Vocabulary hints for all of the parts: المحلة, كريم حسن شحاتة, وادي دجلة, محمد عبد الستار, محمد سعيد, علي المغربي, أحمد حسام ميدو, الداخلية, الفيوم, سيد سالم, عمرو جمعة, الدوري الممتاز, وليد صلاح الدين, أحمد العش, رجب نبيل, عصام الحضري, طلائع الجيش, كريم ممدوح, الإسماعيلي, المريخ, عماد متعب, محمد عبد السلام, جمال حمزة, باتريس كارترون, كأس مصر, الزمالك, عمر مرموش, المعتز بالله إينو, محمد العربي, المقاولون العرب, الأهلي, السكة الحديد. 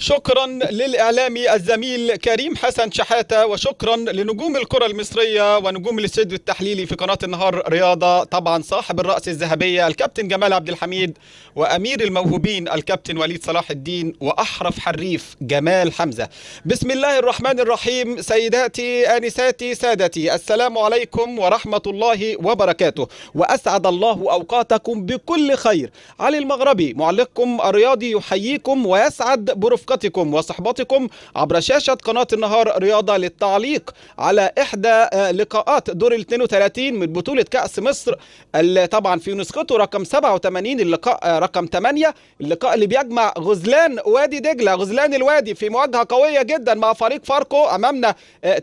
شكرا للإعلامي الزميل كريم حسن شحاتة، وشكرا لنجوم الكرة المصرية ونجوم الاستوديو التحليلي في قناة النهار رياضة، طبعا صاحب الرأس الذهبية الكابتن جمال عبد الحميد، وأمير الموهوبين الكابتن وليد صلاح الدين، وأحرف حريف جمال حمزة. بسم الله الرحمن الرحيم. سيداتي آنساتي سادتي، السلام عليكم ورحمة الله وبركاته، وأسعد الله أوقاتكم بكل خير. علي المغربي معلقكم الرياضي يحييكم ويسعد برفقتكم وصحبتكم عبر شاشة قناة النهار رياضة للتعليق على إحدى لقاءات دور 32 من بطولة كأس مصر، اللي طبعا في نسخته رقم 87، اللقاء رقم 8، اللقاء اللي بيجمع غزلان وادي دجلة، غزلان الوادي، في مواجهة قوية جدا مع فريق فاركو. أمامنا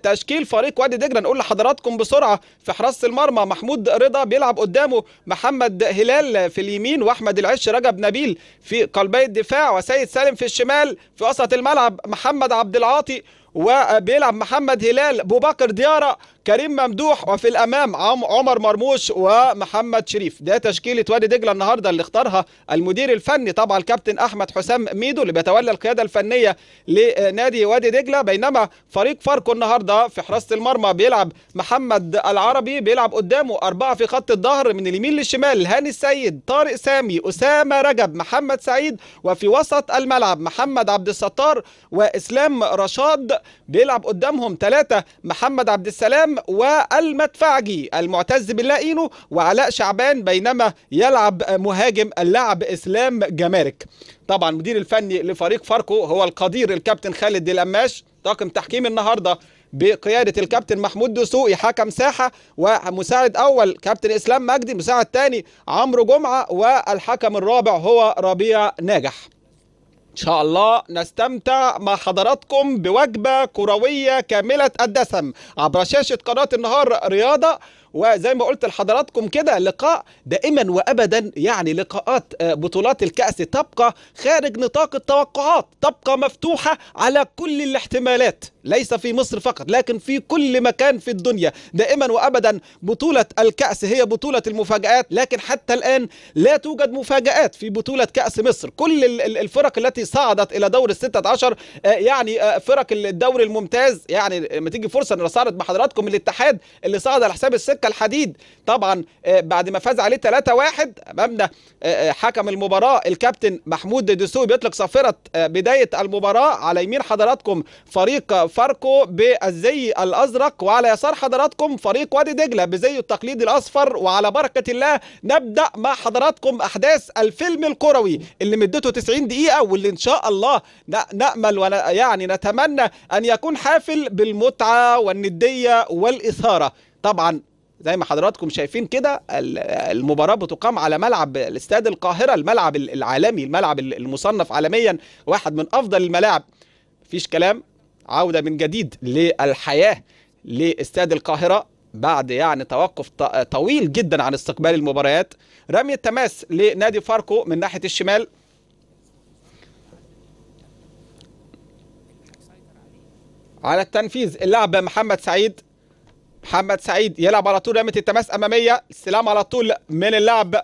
تشكيل فريق وادي دجلة، نقول لحضراتكم بسرعة. في حراسة المرمى محمود رضا، بيلعب قدامه محمد هلال في اليمين، وأحمد العش رجب نبيل في قلبي الدفاع، وسيد سالم في الشمال. في وسط الملعب محمد عبد العاطي، وبيلعب محمد هلال، بوبكر ديارة، كريم ممدوح، وفي الامام عمر مرموش ومحمد شريف. ده تشكيله وادي دجله النهارده اللي اختارها المدير الفني طبعا الكابتن احمد حسام ميدو، اللي بيتولى القياده الفنيه لنادي وادي دجله. بينما فريق فاركو النهارده في حراسه المرمى بيلعب محمد العربي، بيلعب قدامه 4 في خط الظهر من اليمين للشمال، هاني السيد، طارق سامي، اسامه رجب، محمد سعيد، وفي وسط الملعب محمد عبد الستار واسلام رشاد. بيلعب قدامهم 3 محمد عبد السلام والمدفعجي المعتز بالله إينو وعلاء شعبان، بينما يلعب مهاجم اللاعب إسلام جمارك. طبعا مدير الفني لفريق فاركو هو القدير الكابتن خالد القماش. طاقم تحكيم النهارده بقيادة الكابتن محمود دسوقي حكم ساحة، ومساعد أول كابتن إسلام مجدي، مساعد تاني عمرو جمعة، والحكم الرابع هو ربيع ناجح. إن شاء الله نستمتع مع حضراتكم بوجبة كروية كاملة الدسم عبر شاشة قناة النهار رياضة. وزي ما قلت لحضراتكم كده، لقاء دائما وابدا، يعني لقاءات بطولات الكأس تبقى خارج نطاق التوقعات، تبقى مفتوحة على كل الاحتمالات، ليس في مصر فقط لكن في كل مكان في الدنيا. دائما وابدا بطولة الكأس هي بطولة المفاجآت، لكن حتى الآن لا توجد مفاجآت في بطولة كأس مصر. كل الفرق التي صعدت إلى دور ال16، يعني فرق الدوري الممتاز، يعني لما تيجي فرصة أنا صارت مع حضراتكم الاتحاد اللي صعد على حساب السكة الحديد، طبعا بعد ما فاز عليه 3-1. امامنا حكم المباراه الكابتن محمود دسوقي، بيطلق صافره بدايه المباراه. على يمين حضراتكم فريق فاركو بالزي الازرق، وعلى يسار حضراتكم فريق وادي دجله بزيه التقليدي الاصفر. وعلى بركه الله نبدا مع حضراتكم احداث الفيلم الكروي اللي مدته 90 دقيقه، واللي ان شاء الله نامل يعني نتمنى ان يكون حافل بالمتعه والنديه والاثاره. طبعا زي ما حضراتكم شايفين كده، المباراة بتقام على ملعب الاستاد القاهرة، الملعب العالمي، الملعب المصنف عالميا واحد من أفضل الملاعب. مفيش كلام، عودة من جديد للحياة لاستاد القاهرة بعد يعني توقف طويل جدا عن استقبال المباريات. رمي التماس لنادي فاركو من ناحية الشمال، على التنفيذ اللعب محمد سعيد. محمد سعيد يلعب على طول رمية التماس أمامية، السلام على طول من اللاعب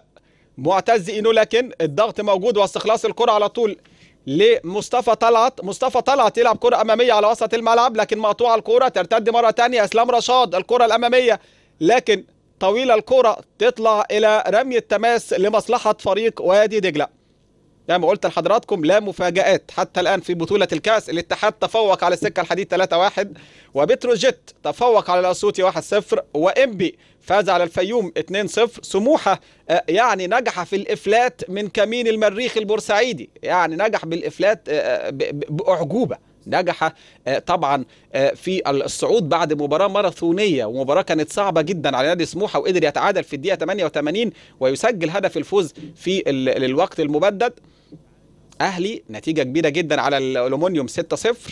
معتز إينو، لكن الضغط موجود واستخلاص الكرة على طول لمصطفى طلعت. مصطفى طلعت يلعب كرة أمامية على وسط الملعب، لكن مقطوعة الكرة، ترتد مرة تانية. إسلام رشاد الكرة الأمامية، لكن طويلة الكرة، تطلع إلى رمية تماس لمصلحة فريق وادي دجلة. زي ما قلت لحضراتكم لا مفاجآت حتى الآن في بطولة الكأس. الاتحاد تفوق على السكة الحديد 3-1، وبتروجيت تفوق على الأسيوطي 1-0، وإنبي فاز على الفيوم 2-0. سموحة يعني نجح في الإفلات من كمين المريخ البورسعيدي، يعني نجح بالإفلات بأعجوبة، نجح طبعا في الصعود بعد مباراة ماراثونية، ومباراة كانت صعبة جدا على نادي سموحة، وقدر يتعادل في الدقيقة 88 ويسجل هدف الفوز في الوقت المبدد. أهلي نتيجة كبيرة جدا على الألومنيوم 6-0،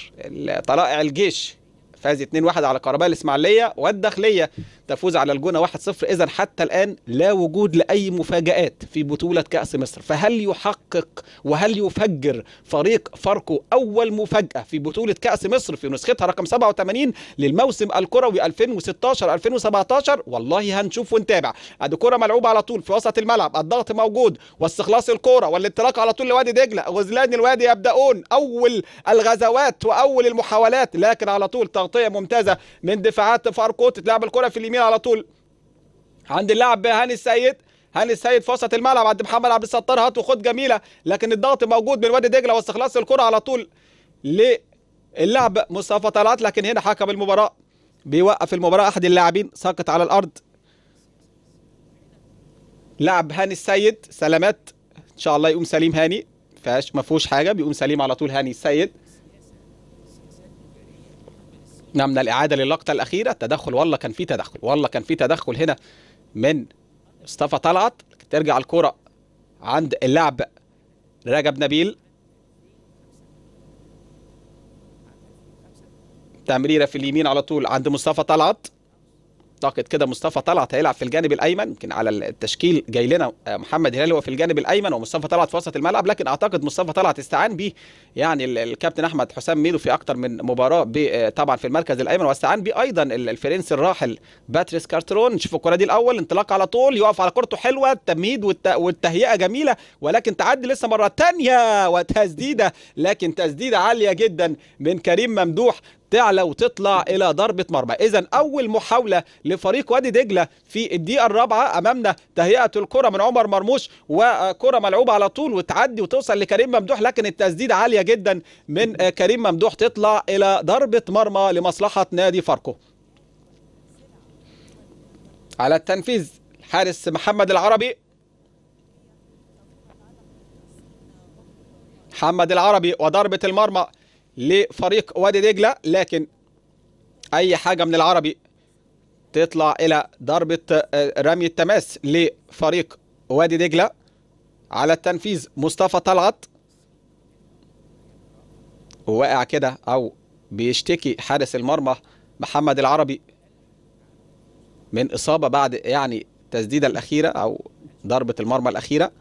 طلائع الجيش فاز 2-1 على قرباء الإسماعيلية، والداخلية تفوز على الجونة 1-0. إذا حتى الآن لا وجود لأي مفاجآت في بطولة كأس مصر، فهل يحقق وهل يفجر فريق فاركو أول مفاجأة في بطولة كأس مصر في نسختها رقم 87 للموسم الكروي 2016-2017؟ والله هنشوف ونتابع. أدي كرة ملعوبة على طول في وسط الملعب، الضغط موجود واستخلاص الكرة والانطلاق على طول لوادي دجلة، غزلان الوادي يبدأون أول الغزوات وأول المحاولات، لكن على طول تغطية ممتازة من دفاعات فاركو، تتلعب الكرة في اليمين على طول عند اللاعب هاني السيد، هاني السيد في وسط الملعب عند محمد عبد الستار، هات وخد جميلة، لكن الضغط موجود من وادي دجلة واستخلاص الكرة على طول للعب مصطفى طلعت، لكن هنا حكم المباراة بيوقف المباراة، أحد اللاعبين ساقط على الأرض، لعب هاني السيد سلامات إن شاء الله يقوم سليم هاني، ما فيهوش حاجة، بيقوم سليم على طول هاني السيد. نعم، الإعادة للقطة الأخيرة، التدخل والله كان في تدخل، والله كان في تدخل هنا من مصطفى طلعت، ترجع الكرة عند اللاعب رجب نبيل، تمريرة في اليمين على طول عند مصطفى طلعت، اعتقد كده مصطفى طلعت هيلعب في الجانب الايمن، يمكن على التشكيل جاي لنا محمد هلال هو في الجانب الايمن ومصطفى طلعت في وسط الملعب، لكن اعتقد مصطفى طلعت استعان به يعني الكابتن احمد حسام ميدو في اكتر من مباراه طبعا في المركز الايمن، واستعان به ايضا الفرنسي الراحل باتريس كارترون. نشوف الكره دي الاول، انطلاق على طول، يقف على كورته، حلوه التمهيد والتهيئه جميله، ولكن تعدي لسه مره ثانيه وتسديده، لكن تسديده عاليه جدا من كريم ممدوح، تعلى وتطلع إلى ضربة مرمى. إذا أول محاولة لفريق وادي دجلة في الدقيقة الرابعة، أمامنا تهيئة الكرة من عمر مرموش، وكرة ملعوبة على طول وتعدي وتوصل لكريم ممدوح، لكن التسديدة عالية جدا من كريم ممدوح، تطلع إلى ضربة مرمى لمصلحة نادي فاركو. على التنفيذ الحارس محمد العربي، محمد العربي وضربة المرمى لفريق وادي دجلة، لكن أي حاجة من العربي تطلع إلى ضربة رمي التماس لفريق وادي دجلة. على التنفيذ مصطفى طلعت، واقع كده أو بيشتكي حارس المرمى محمد العربي من إصابة بعد يعني التسديدة الأخيرة أو ضربة المرمى الأخيرة.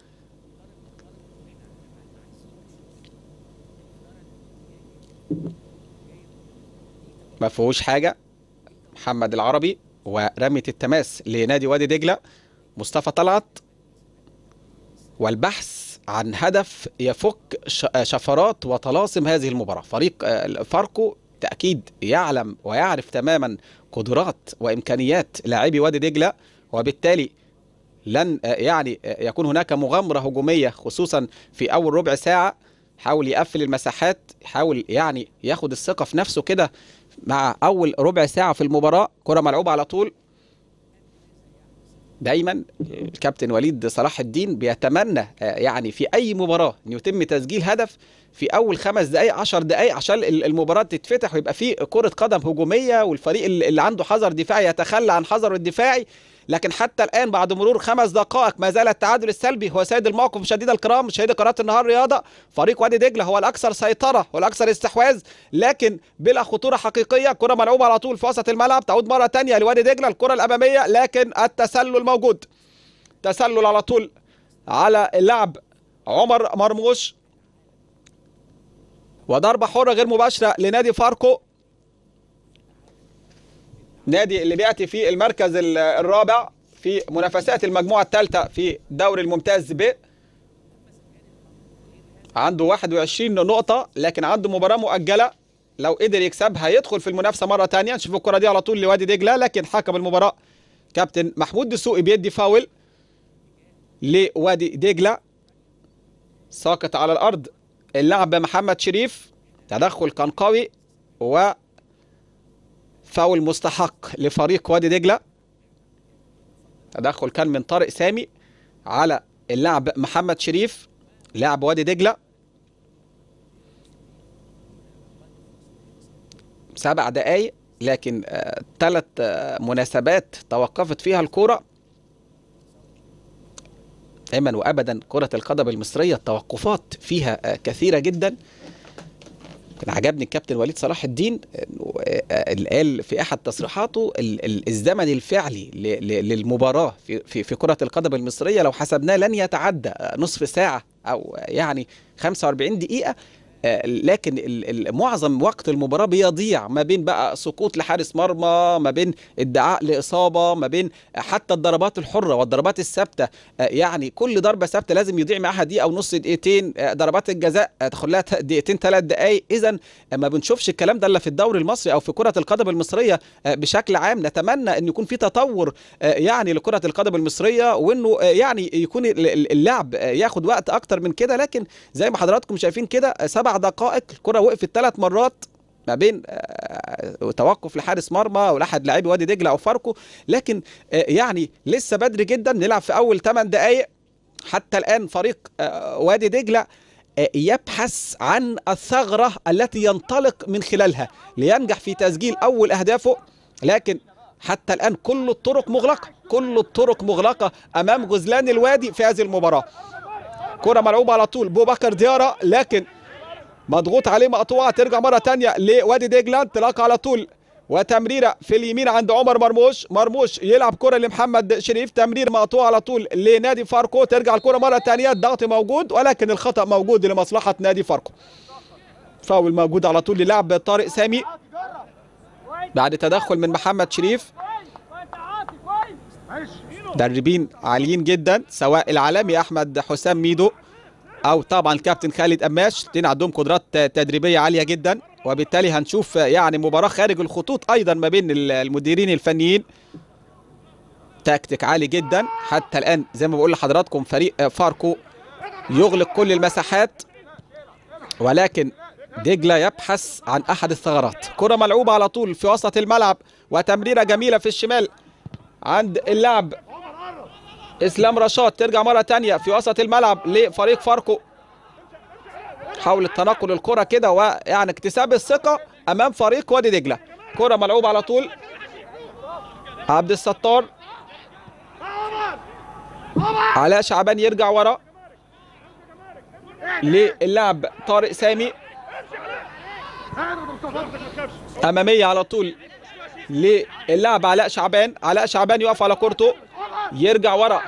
ما فيهوش حاجة محمد العربي، ورمية التماس لنادي وادي دجلة. مصطفى طلعت والبحث عن هدف يفك شفرات وطلاسم هذه المباراة. فريق فاركو تأكيد يعلم ويعرف تماما قدرات وإمكانيات لاعبي وادي دجلة، وبالتالي لن يعني يكون هناك مغامرة هجومية خصوصا في أول ربع ساعة. حاول يقفل المساحات، حاول يعني ياخد الثقة في نفسه كده مع أول ربع ساعة في المباراة. كرة ملعوبة على طول، دايما الكابتن وليد صلاح الدين بيتمنى يعني في أي مباراة أن يتم تسجيل هدف في أول 5 دقايق 10 دقايق عشان المباراة تتفتح ويبقى في كرة قدم هجومية، والفريق اللي عنده حذر دفاعي يتخلى عن حذره الدفاعي. لكن حتى الآن بعد مرور 5 دقائق ما زال التعادل السلبي هو سيد الموقف. مشاهدينا الكرام، مشاهدي قناة النهار رياضة، فريق وادي دجلة هو الأكثر سيطرة والأكثر استحواذ، لكن بلا خطورة حقيقية. كرة ملعوبة على طول في وسط الملعب، تعود مرة ثانية لوادي دجلة، الكرة الأمامية لكن التسلل موجود، تسلل على طول على اللاعب عمر مرموش، وضربة حرة غير مباشرة لنادي فاركو، نادي اللي بيأتي في المركز الرابع في منافسات المجموعة الثالثة في دوري الممتاز ب، عنده 21 نقطة لكن عنده مباراة مؤجلة، لو قدر يكسبها يدخل في المنافسة مرة ثانية. نشوف الكرة دي على طول لوادي دجلة، لكن حكم المباراة كابتن محمود دسوقي بيدي فاول لوادي دجلة، ساقط على الأرض اللاعب محمد شريف، تدخل كان قوي و فاول مستحق لفريق وادي دجلة، تدخل كان من طارق سامي على اللاعب محمد شريف لاعب وادي دجلة. 7 دقايق لكن 3 مناسبات توقفت فيها الكرة. دايما وابدا كرة القدم المصرية التوقفات فيها كثيرة جدا، عجبني الكابتن وليد صلاح الدين اللي قال في احد تصريحاته الزمن الفعلي للمباراه في كره القدم المصريه لو حسبناه لن يتعدى نصف ساعه او يعني 45 دقيقه، لكن معظم وقت المباراة بيضيع ما بين بقى سقوط لحارس مرمى، ما بين ادعاء لإصابة، ما بين حتى الضربات الحرة والضربات الثابتة. يعني كل ضربة ثابتة لازم يضيع معاها دقيقة ونص، دقيقتين. ضربات الجزاء تدخل لها دقيقتين 3 دقايق. إذا ما بنشوفش الكلام ده إلا في الدوري المصري أو في كرة القدم المصرية بشكل عام. نتمنى أن يكون في تطور يعني لكرة القدم المصرية، وأنه يعني يكون اللعب ياخد وقت أكتر من كده. لكن زي ما حضراتكم شايفين كده 7 دقائق الكرة وقفت 3 مرات ما بين توقف لحارس مرمى او لاحد لاعبي وادي دجلة او فاركو. لكن يعني لسه بدري جدا، نلعب في اول 8 دقائق. حتى الان فريق وادي دجلة يبحث عن الثغرة التي ينطلق من خلالها لينجح في تسجيل اول اهدافه، لكن حتى الان كل الطرق مغلقة، كل الطرق مغلقة امام جزلان الوادي في هذه المباراة. كرة ملعوبة على طول بوبكر ديارة، لكن مضغوط عليه، مقطوعه، ترجع مره ثانيه لوادي دجله، انطلاقه على طول وتمريره في اليمين عند عمر مرموش. مرموش يلعب كره لمحمد شريف، تمرير مقطوع على طول لنادي فاركو. ترجع الكره مره ثانيه، الضغط موجود ولكن الخطا موجود لمصلحه نادي فاركو. فاول موجود على طول للعب طارق سامي بعد تدخل من محمد شريف. مدربين عاليين جدا سواء العالمي أحمد حسام ميدو أو طبعا الكابتن خالد قماش، الاثنين عندهم قدرات تدريبية عالية جدا، وبالتالي هنشوف يعني مباراة خارج الخطوط أيضا ما بين المديرين الفنيين. تكتيك عالي جدا. حتى الآن زي ما بقول لحضراتكم فريق فاركو يغلق كل المساحات، ولكن دجلة يبحث عن أحد الثغرات. كرة ملعوبة على طول في وسط الملعب وتمريرة جميلة في الشمال عند اللاعب اسلام رشاد، ترجع مره ثانيه في وسط الملعب لفريق فاركو. حاول تنقل الكره كده ويعني اكتساب الثقه امام فريق وادي دجله. كره ملعوبه على طول عبد الستار، علاء شعبان يرجع ورا للاعب طارق سامي، اماميه على طول للاعب علاء شعبان. علاء شعبان يقف على كورته، يرجع ورا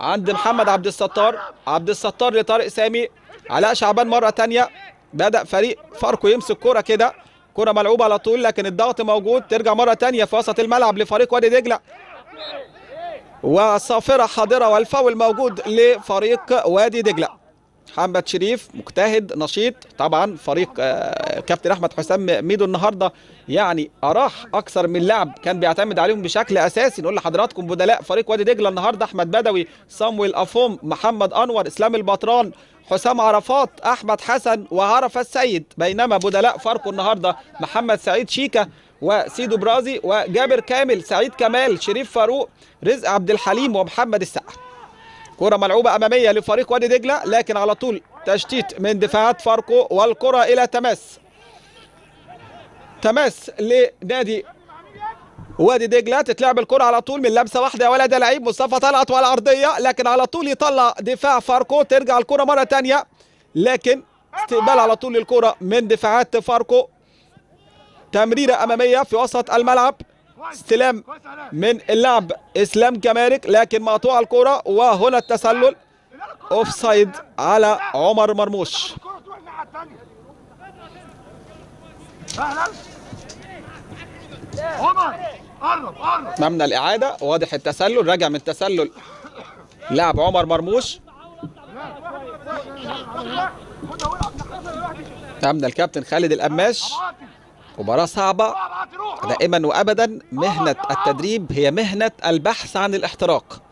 عند محمد عبد الستار، عبد الستار لطارق سامي، علاء شعبان مرة تانية. بدأ فريق فاركو يمسك كرة كده، كرة ملعوبة على طول لكن الضغط موجود. ترجع مرة تانية في وسط الملعب لفريق وادي دجلة، وصافرة حاضرة والفاول موجود لفريق وادي دجلة. محمد شريف مجتهد نشيط، طبعا فريق كابتن أحمد حسام ميدو النهارده يعني أراح أكثر من لاعب كان بيعتمد عليهم بشكل أساسي. نقول لحضراتكم بدلاء فريق وادي دجلة النهارده: أحمد بدوي، صامويل أفوم، محمد أنور، إسلام البطران، حسام عرفات، أحمد حسن، وعرفة السيد. بينما بدلاء فاركو النهارده محمد سعيد شيكا وسيدو برازي وجابر كامل، سعيد كمال، شريف فاروق، رزق عبد الحليم، ومحمد السقا. كرة ملعوبة أمامية لفريق وادي دجلة، لكن على طول تشتيت من دفاعات فاركو والكرة إلى تماس لنادي وادي دجلة. تتلعب الكرة على طول من لمسة واحدة يا ولد يا لعيب، مصطفى طلعت وعلى العرضية، لكن على طول يطلع دفاع فاركو. ترجع الكرة مرة تانية، لكن استقبال على طول للكرة من دفاعات فاركو. تمريرة أمامية في وسط الملعب، استلام من اللاعب اسلام جمارك لكن مقطوعه الكره، وهنا التسلل اوفسايد على عمر مرموش. نمنا الاعاده، واضح التسلل، راجع من التسلل لاعب عمر مرموش. نمنا الكابتن خالد القماش. مباراة صعبة دائما وابدا. مهنة التدريب هي مهنة البحث عن الاحتراق،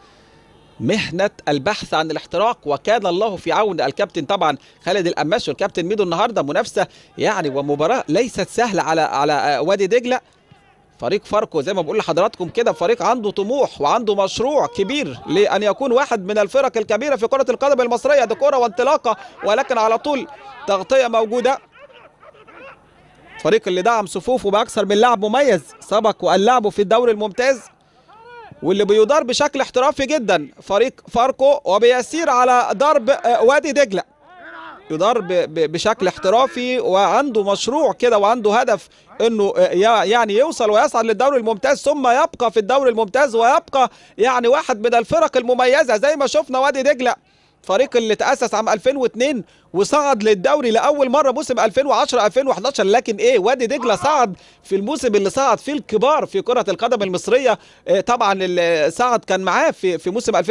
مهنة البحث عن الاحتراق، وكان الله في عون الكابتن طبعا خالد القماش والكابتن ميدو النهارده. منافسة يعني ومباراة ليست سهلة على وادي دجلة. فريق فاركو زي ما بقول لحضراتكم كده فريق عنده طموح وعنده مشروع كبير لأن يكون واحد من الفرق الكبيرة في كرة القدم المصرية. دي كرة وانطلاقة ولكن على طول تغطية موجودة. الفريق اللي دعم صفوفه بأكثر من لاعب مميز سبق وقال لعبه في الدوري الممتاز، واللي بيدار بشكل احترافي جدا فريق فاركو، وبيسير على ضرب وادي دجلة. يدار بشكل احترافي وعنده مشروع كده وعنده هدف انه يعني يوصل ويصعد للدوري الممتاز ثم يبقى في الدوري الممتاز ويبقى يعني واحد من الفرق المميزه زي ما شفنا وادي دجله، فريق اللي تأسس عام 2002 وصعد للدوري لأول مرة موسم 2010-2011، لكن إيه وادي دجلة صعد في الموسم اللي صعد فيه الكبار في كرة القدم المصرية. طبعا اللي صعد كان معاه في موسم 2010-2011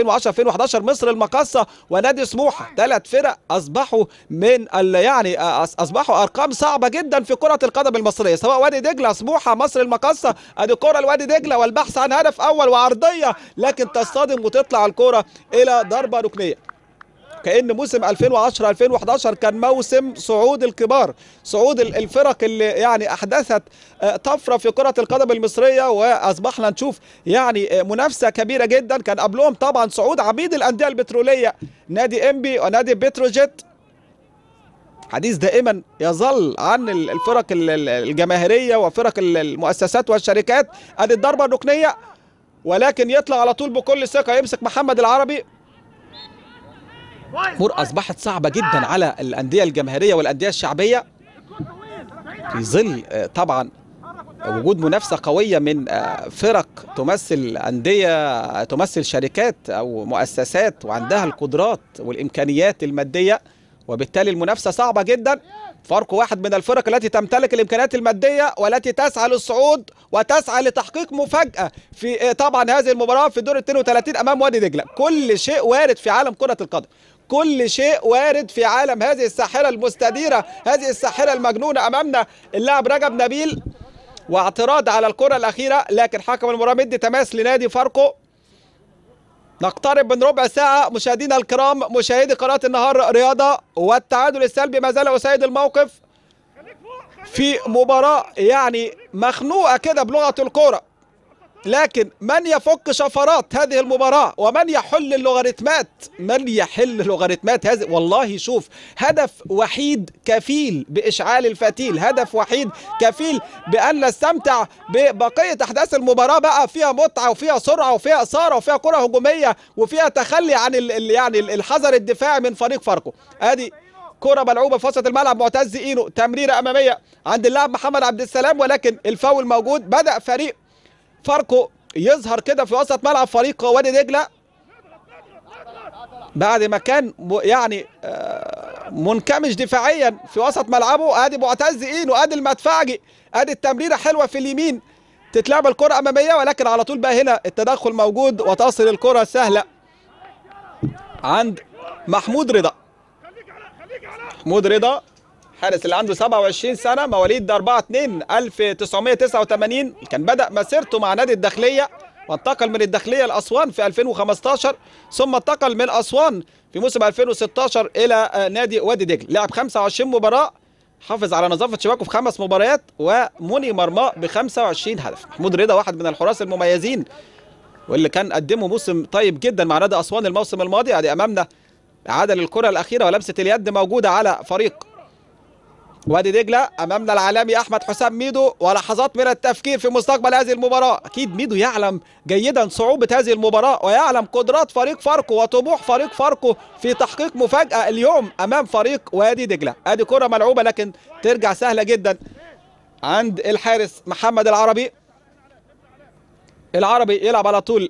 مصر المقاصة ونادي سموحة، ثلاث فرق أصبحوا من يعني أصبحوا أرقام صعبة جدا في كرة القدم المصرية، سواء وادي دجلة، سموحة، مصر المقاصة. أدي كرة لوادي دجلة والبحث عن هدف أول وعرضية، لكن تصطدم وتطلع الكرة إلى ضربة ركنية. كأن موسم 2010-2011 كان موسم صعود الكبار، صعود الفرق اللي يعني أحدثت طفرة في كرة القدم المصرية، وأصبحنا نشوف يعني منافسة كبيرة جدا. كان قبلهم طبعا صعود عبيد الأندية البترولية، نادي إنبي ونادي بتروجيت. حديث دائما يظل عن الفرق الجماهيرية وفرق المؤسسات والشركات. أدي الضربة الركنية، ولكن يطلع على طول بكل ثقة، يمسك محمد العربي. الأمور أصبحت صعبة جدا على الأندية الجماهيرية والأندية الشعبية في ظل طبعا وجود منافسة قوية من فرق تمثل أندية، تمثل شركات أو مؤسسات وعندها القدرات والإمكانيات المادية، وبالتالي المنافسة صعبة جدا. فاركو واحد من الفرق التي تمتلك الإمكانيات المادية والتي تسعى للصعود وتسعى لتحقيق مفاجأة في طبعا هذه المباراة في دور 32 أمام وادي دجلة. كل شيء وارد في عالم كرة القدم، كل شيء وارد في عالم هذه الساحرة المستديرة، هذه الساحرة المجنونة. أمامنا اللاعب رجب نبيل واعتراض على الكرة الأخيرة، لكن حكم المباراة مدي تماس لنادي فاركو. نقترب من ربع ساعة مشاهدينا الكرام، مشاهدي قناة النهار رياضة، والتعادل السلبي ما زال يسيد الموقف في مباراة يعني مخنوقة كده بلغة الكورة. لكن من يفك شفرات هذه المباراة ومن يحل اللوغاريتمات، من يحل لوغاريتمات هذه، والله شوف هدف وحيد كفيل بإشعال الفتيل، هدف وحيد كفيل بأن نستمتع ببقية أحداث المباراة. بقى فيها متعة وفيها سرعة وفيها إثارة وفيها كرة هجومية وفيها تخلي عن يعني الحذر الدفاعي من فريق فاركو. أدي كرة ملعوبة في وسط الملعب، معتز إينو، تمريرة أمامية عند اللاعب محمد عبد السلام، ولكن الفاول موجود. بدأ فريق فاركو يظهر كده في وسط ملعب فريق وادي دجلة بعد ما كان يعني منكمش دفاعيا في وسط ملعبه. ادي معتز اينو، ادي المدفعجي، ادي التمريره حلوه في اليمين، تتلعب الكره اماميه، ولكن على طول بقى هنا التدخل موجود وتصل الكره السهله عند محمود رضا. محمود رضا الحارس اللي عنده 27 سنه، مواليد 4/2/1989، كان بدأ مسيرته مع نادي الداخليه وانتقل من الداخليه لاسوان في 2015، ثم انتقل من اسوان في موسم 2016 الى نادي وادي دجله. لعب 25 مباراه، حافظ على نظافه شباكه في 5 مباريات، ومني مرماه ب 25 هدف. محمود رضا واحد من الحراس المميزين واللي كان قدمه موسم طيب جدا مع نادي اسوان الموسم الماضي. ادي امامنا اعاده للكره الاخيره ولمسه اليد موجوده على فريق وادي دجلة. أمامنا العالمي أحمد حسام ميدو، ولحظات من التفكير في مستقبل هذه المباراة. أكيد ميدو يعلم جيدا صعوبة هذه المباراة ويعلم قدرات فريق فاركو وطموح فريق فاركو في تحقيق مفاجأة اليوم أمام فريق وادي دجلة. أدي كرة ملعوبة لكن ترجع سهلة جدا عند الحارس محمد العربي. العربي يلعب على طول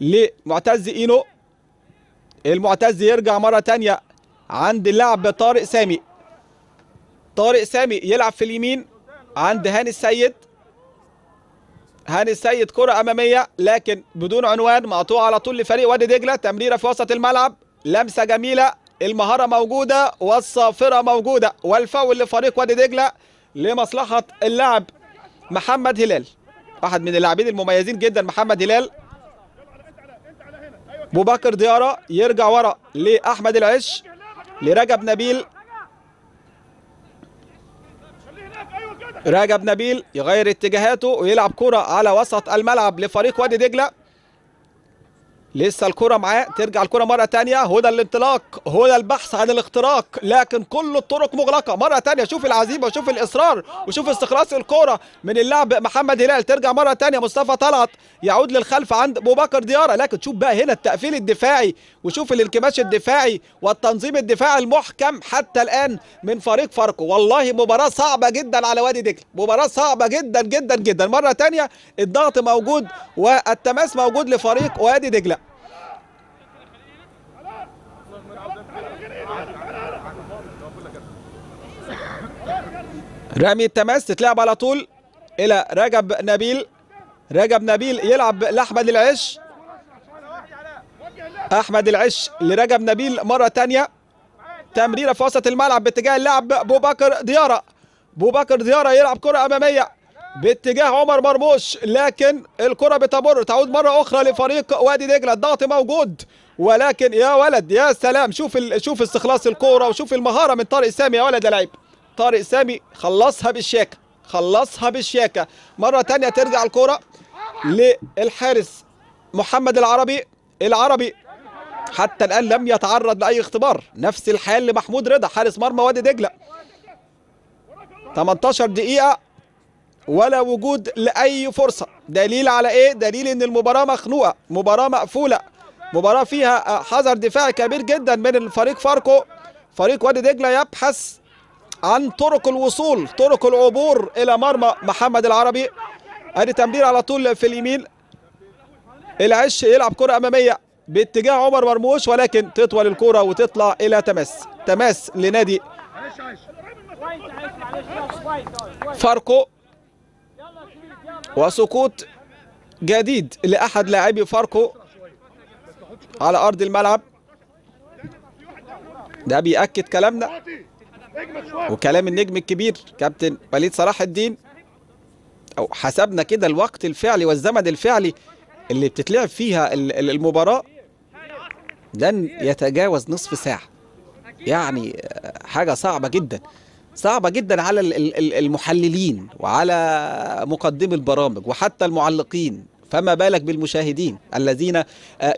لمعتز إينو، المعتز يرجع مرة تانية عند اللاعب طارق سامي. طارق سامي يلعب في اليمين عند هاني السيد. هاني السيد كرة أمامية لكن بدون عنوان، مقطوعة على طول لفريق وادي دجلة. تمريرة في وسط الملعب، لمسة جميلة، المهارة موجودة والصافرة موجودة، والفاول لفريق وادي دجلة لمصلحة اللاعب محمد هلال، واحد من اللاعبين المميزين جدا محمد هلال. أبو بكر ديارة يرجع ورا لأحمد العش، لرجب نبيل. رجب نبيل يغير اتجاهاته ويلعب كرة على وسط الملعب لفريق وادي دجلة. لسه الكرة معاه، ترجع الكرة مرة تانية، هنا الانطلاق، هنا البحث عن الاختراق، لكن كل الطرق مغلقة. مرة تانية شوف العزيمة وشوف الإصرار وشوف استخلاص الكرة من اللاعب محمد هلال. ترجع مرة تانية مصطفى طلعت، يعود للخلف عند بوبكر ديارة، لكن شوف بقى هنا التقفيل الدفاعي وشوف الانكماش الدفاعي والتنظيم الدفاعي المحكم حتى الآن من فريق فاركو. والله مباراة صعبة جدا على وادي دجلة، مباراة صعبة جدا جدا جدا. مرة تانية الضغط موجود والتماس موجود لفريق وادي دجلة. رامي التماس تتلعب على طول الى رجب نبيل، رجب نبيل يلعب لاحمد العش، احمد العش لرجب نبيل مره ثانيه، تمريره في وسط الملعب باتجاه اللاعب بوبكر ديارة، بوبكر ديارة يلعب كره اماميه باتجاه عمر مرموش، لكن الكره بتمر تعود مره اخرى لفريق وادي دجلة. الضغط موجود ولكن يا ولد يا سلام، شوف استخلاص الكوره وشوف المهاره من طارق سامي يا ولد يا لعيب. طارق سامي خلصها بالشياكه، خلصها بالشياكه. مره ثانيه ترجع الكوره للحارس محمد العربي، العربي حتى الان لم يتعرض لاي اختبار. نفس الحال لمحمود رضا حارس مرمى وادي دجله. 18 دقيقه ولا وجود لاي فرصه، دليل على ايه؟ دليل ان المباراه مخنوقه، مباراه مقفوله، مباراه فيها حذر دفاعي كبير جدا من فريق فاركو. فريق وادي دجله يبحث عن طرق الوصول، طرق العبور الى مرمى محمد العربي. ادي تمرير على طول في اليمين، العش يلعب كره اماميه باتجاه عمر مرموش، ولكن تطول الكره وتطلع الى تماس، تماس لنادي فاركو وسقوط جديد لاحد لاعبي فاركو على ارض الملعب. ده بيأكد كلامنا وكلام النجم الكبير كابتن وليد صلاح الدين، او حسبنا كده الوقت الفعلي والزمن الفعلي اللي بتتلعب فيها المباراة لن يتجاوز نصف ساعة، يعني حاجة صعبة جدا، صعبة جدا على المحللين وعلى مقدمي البرامج وحتى المعلقين، فما بالك بالمشاهدين الذين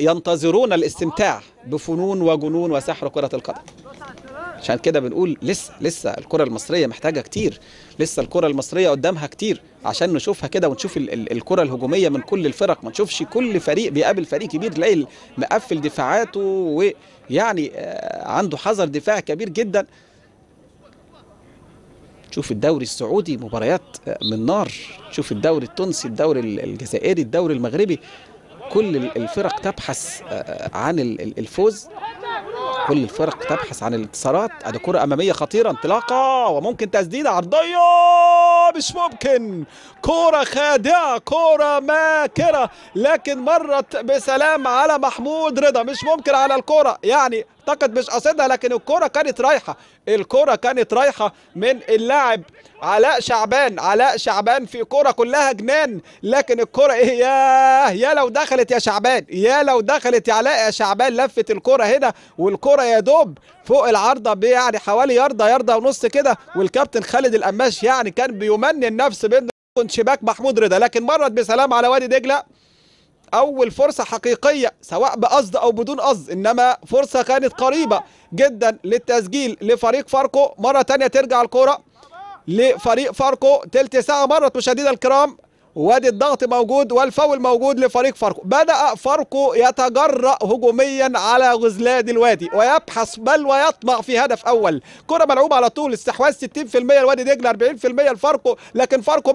ينتظرون الاستمتاع بفنون وجنون وسحر كرة القدم. عشان كده بنقول لسه الكرة المصرية محتاجة كتير، لسه الكرة المصرية قدامها كتير عشان نشوفها كده، ونشوف الكرة الهجومية من كل الفرق، ما نشوفش كل فريق بيقابل فريق كبير تلاقي مقفل دفاعاته ويعني عنده حذر دفاع كبير جدا. شوف الدوري السعودي مباريات من نار، شوف الدوري التونسي، الدوري الجزائري، الدوري المغربي، كل الفرق تبحث عن الفوز، كل الفرق تبحث عن الانتصارات. ادي كرة امامية خطيرة، انطلاقة وممكن تسديدة عرضية، مش ممكن، كرة خادعة، كرة ماكرة، لكن مرت بسلام على محمود رضا. مش ممكن على الكرة، يعني اعتقد مش قاصدها، لكن الكرة كانت رايحة، الكرة كانت رايحة من اللاعب علاء شعبان. علاء شعبان في كرة كلها جنان، لكن الكرة ايه، يا لو دخلت يا شعبان، يا لو دخلت يا علاء يا شعبان. لفت الكرة هنا والكرة يا دوب فوق العارضة يعني حوالي ياردة ونص كده، والكابتن خالد القماش يعني كان بيمنن نفسه بانه يكون شباك محمود رضا، لكن مرت بسلام على وادي دجلة. أول فرصة حقيقية سواء بقصد أو بدون قصد، إنما فرصة كانت قريبة جدا للتسجيل لفريق فاركو. مرة تانية ترجع الكرة لفريق فاركو، تلت ساعة مرت مشاهدينا الكرام، وادي الضغط موجود والفاول موجود لفريق فاركو. بدأ فاركو يتجرأ هجوميا على غزلان الوادي ويبحث بل ويطمع في هدف اول. كرة ملعوبة على طول، استحواذ 60% لوادي دجلة، 40% لفاركو، لكن فاركو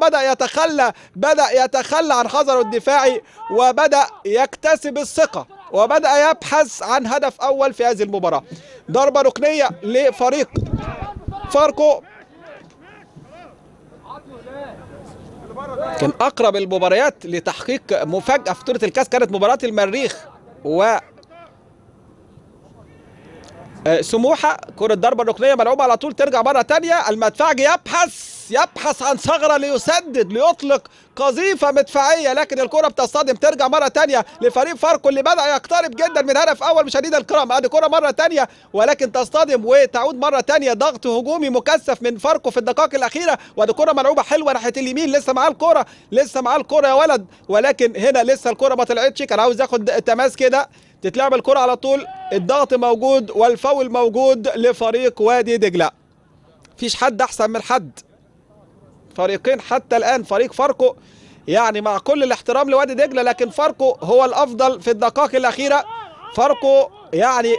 بدأ يتخلى عن حذره الدفاعي وبدأ يكتسب الثقة وبدأ يبحث عن هدف اول في هذه المباراة. ضربة ركنية لفريق فاركو، كان أقرب المباريات لتحقيق مفاجأة في بطولة الكاس كانت مباراة المريخ و سموحه كره ضربه ركنيه ملعوبه على طول ترجع مره ثانيه. المدفعجي يبحث عن ثغره ليسدد ليطلق قذيفه مدفعيه، لكن الكره بتصطدم ترجع مره ثانيه لفريق فاركو اللي بدا يقترب جدا من هدف اول مشاهدينا الكرام. ادي كره مره ثانيه ولكن تصطدم وتعود مره ثانيه، ضغط هجومي مكثف من فاركو في الدقائق الاخيره. وادي كره ملعوبه حلوه ناحيه اليمين، لسه معاه الكره يا ولد، ولكن هنا لسه الكره ما طلعتش، كان عاوز ياخد التماس كده، تتلعب الكره على طول. الضغط موجود والفاول موجود لفريق وادي دجله. مفيش حد احسن من حد، فريقين حتى الان فريق فاركو يعني مع كل الاحترام لوادي دجله لكن فاركو هو الافضل في الدقائق الاخيره. فاركو يعني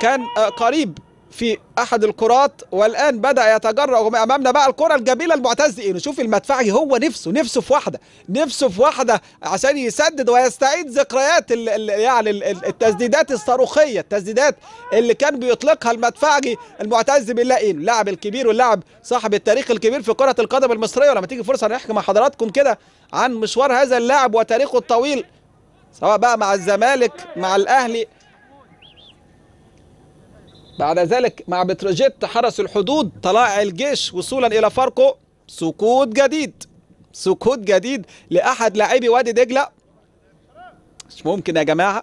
كان قريب في احد الكرات والان بدا يتجرأ. امامنا بقى الكره الجميله المعتز ايه، نشوف المدفعي هو نفسه في واحده عشان يسدد ويستعيد ذكريات يعني التسديدات الصاروخيه، التسديدات اللي كان بيطلقها المدفعي المعتز بالله ايه، اللاعب الكبير واللاعب صاحب التاريخ الكبير في كره القدم المصريه. ولما تيجي فرصه نحكي مع حضراتكم كده عن مشوار هذا اللاعب وتاريخه الطويل سواء بقى مع الزمالك مع الاهلي، بعد ذلك مع بتروجيت حرس الحدود، طلائع الجيش، وصولا الى فاركو. سقوط جديد لاحد لاعبي وادي دجله. مش ممكن يا جماعه،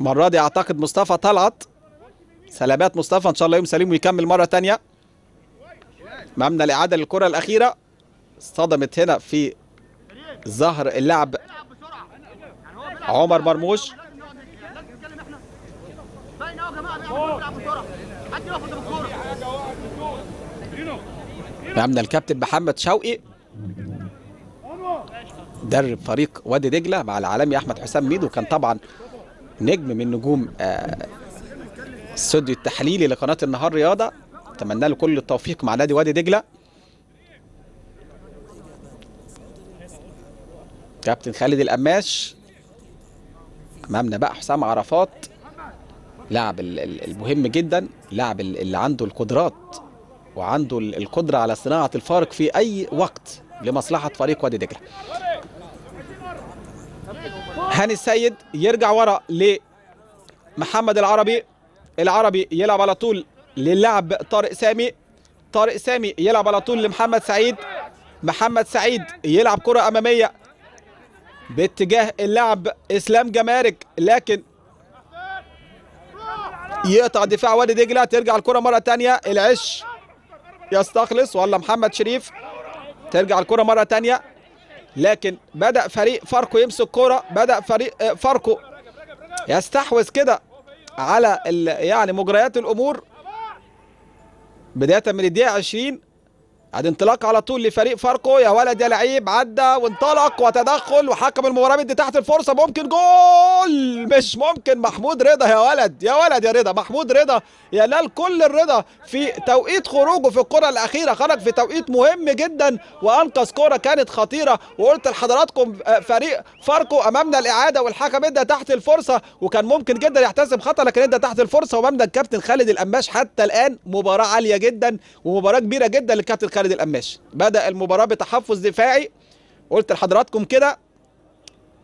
المره دي اعتقد مصطفى طلعت. سلامات مصطفى، ان شاء الله يوم سليم ويكمل مره ثانيه. امامنا الاعاده للكره الاخيره، اصطدمت هنا في ظهر اللاعب عمر مرموش. امامنا الكابتن محمد شوقي مدرب فريق وادي دجله مع العالمي احمد حسام ميدو، كان طبعا نجم من نجوم الاستوديو التحليلي لقناه النهار رياضه. اتمنى له كل التوفيق مع نادي وادي دجله. كابتن خالد القماش. امامنا بقى حسام عرفات، لاعب المهم جدا، لاعب اللي عنده القدرات وعنده القدره على صناعه الفارق في اي وقت لمصلحه فريق وادي دجله. هاني السيد يرجع ورا لمحمد العربي، العربي يلعب على طول للاعب طارق سامي، طارق سامي يلعب على طول لمحمد سعيد، محمد سعيد يلعب كره اماميه باتجاه اللاعب اسلام جمارك، لكن يقطع دفاع وادي دجله. ترجع الكره مره ثانيه، العش يستخلص ولا محمد شريف، ترجع الكره مره ثانيه، لكن بدا فريق فاركو يمسك كره، بدا فريق فاركو يستحوذ كده على يعني مجريات الامور بدايه من الدقيقه 20. عاد انطلاق على طول لفريق فاركو، يا ولد يا لعيب، عدى وانطلق وتدخل وحكم المباراه بيدي تحت الفرصه، ممكن جول، مش ممكن، محمود رضا يا ولد يا رضا، محمود رضا ينال كل الرضا في توقيت خروجه في الكره الاخيره، خرج في توقيت مهم جدا وانقذ كره كانت خطيره. وقلت لحضراتكم فريق فاركو امامنا الاعاده والحكم ادى تحت الفرصه، وكان ممكن جدا يحتسب خطا لكن ادى تحت الفرصه. وامامنا الكابتن خالد القماش، حتى الان مباراه عاليه جدا ومباراه كبيره جدا للكابتن خالد القماش. بدأ المباراة بتحفظ دفاعي، قلت لحضراتكم كده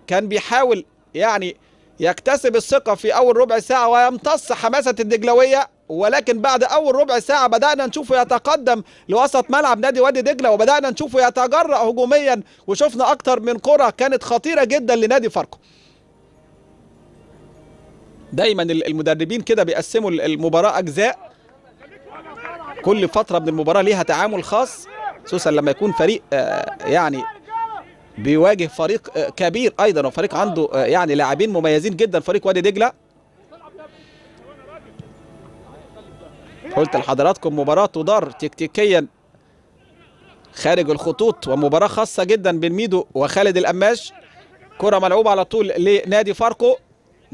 كان بيحاول يعني يكتسب الثقة في أول ربع ساعة ويمتص حماسة الدجلوية، ولكن بعد أول ربع ساعة بدأنا نشوفه يتقدم لوسط ملعب نادي وادي دجلة وبدأنا نشوفه يتجرأ هجوميا، وشفنا أكتر من كرة كانت خطيرة جدا لنادي فاركو. دايما المدربين كده بيقسموا المباراة أجزاء، كل فترة من المباراة ليها تعامل خاص، خصوصا لما يكون فريق يعني بيواجه فريق كبير أيضا وفريق عنده يعني لاعبين مميزين جدا فريق وادي دجلة. قلت لحضراتكم مباراة تدار تكتيكيا خارج الخطوط ومباراة خاصة جدا بين ميدو وخالد القماش. كرة ملعوبة على طول لنادي فاركو،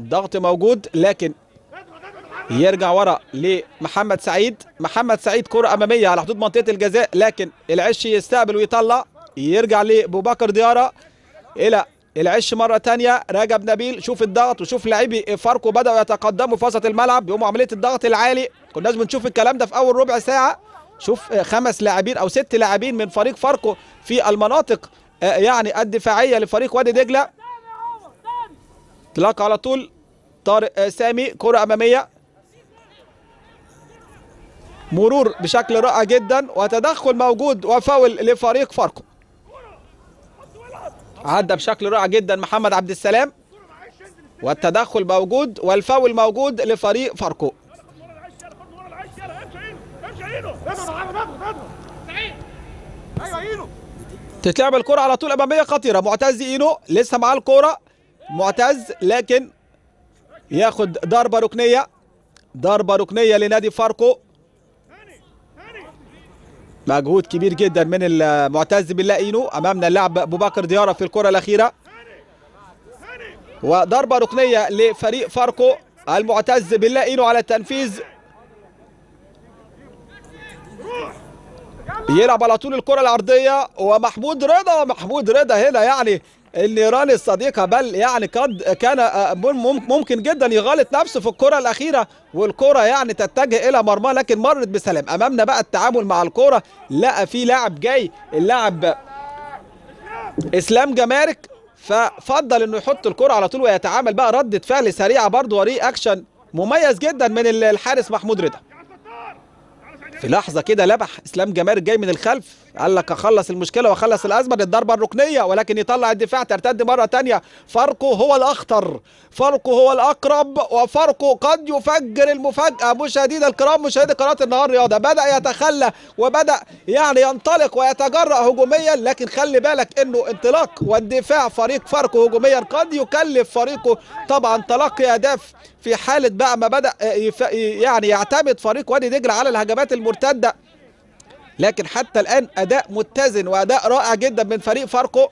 ضغط موجود لكن يرجع ورا لمحمد سعيد، محمد سعيد كرة أمامية على حدود منطقة الجزاء لكن العش يستقبل ويطلع، يرجع لبوبكر ديارة إلى العش مرة تانية، رجب نبيل. شوف الضغط وشوف لاعبي فاركو بدأوا يتقدموا في وسط الملعب، بيقوموا عملية الضغط العالي، كناش بنشوف الكلام ده في أول ربع ساعة. شوف 5 لاعبين أو 6 لاعبين من فريق فاركو في المناطق يعني الدفاعية لفريق وادي دجلة. اطلاق على طول طارق سامي، كرة أمامية، مرور بشكل رائع جدا وتدخل موجود وفاول لفريق فاركو. عدى بشكل رائع جدا محمد عبد السلام والتدخل موجود والفاول موجود لفريق فاركو. تتلعب الكرة على طول أمامية خطيرة، معتز إينو لسه معاه الكرة، معتز لكن ياخد ضربة ركنية، ضربة ركنية لنادي فاركو. مجهود كبير جدا من المعتز بالله إينو. أمامنا اللاعب أبو بكر ديارة في الكرة الأخيرة وضربة ركنية لفريق فاركو. المعتز بالله إينو على التنفيذ، يلعب على طول الكرة العرضية ومحمود رضا، محمود رضا هنا يعني النيران الصديقة، بل يعني قد كان ممكن جدا يغالط نفسه في الكرة الأخيرة والكرة يعني تتجه إلى مرماه لكن مرت بسلام. أمامنا بقى التعامل مع الكرة، لقى في لاعب جاي، اللاعب إسلام جمارك، ففضل إنه يحط الكرة على طول ويتعامل بقى. ردة فعل سريعة برضه وري أكشن مميز جدا من الحارس محمود رضا. في لحظة كده لبح اسلام جمارك جاي من الخلف، قال لك اخلص المشكلة واخلص الازمة. الضربة الركنية ولكن يطلع الدفاع، ترتد مرة تانية. فاركو هو الأخطر، فاركو هو الأقرب، وفاركو قد يفجر المفاجأة. مشاهدينا الكرام، مشاهدي قناة النهار رياضة، بدأ يتخلى وبدأ يعني ينطلق ويتجرأ هجوميا، لكن خلي بالك انه انطلاق والدفاع فريق فاركو هجوميا قد يكلف فريقه طبعا تلقي أهداف. في حالة بقى ما بدأ يعني يعتمد فريق وادي دجلة على الهجمات المرتدة، لكن حتى الآن أداء متزن وأداء رائع جدا من فريق فاركو.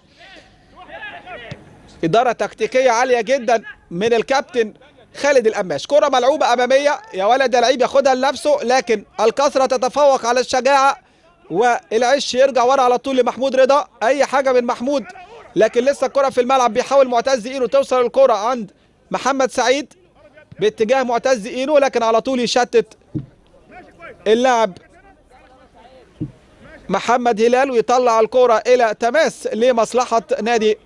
إدارة تكتيكية عالية جدا من الكابتن خالد القماش. كرة ملعوبة أمامية، يا ولد يا لعيب، ياخدها لنفسه لكن الكثرة تتفوق على الشجاعة والعش يرجع ورا على طول لمحمود رضا. أي حاجة من محمود، لكن لسه الكرة في الملعب، بيحاول معتز إينو، توصل الكرة عند محمد سعيد باتجاه معتز إينو لكن على طول يشتت اللاعب محمد هلال ويطلع الكرة إلى تماس لمصلحة نادي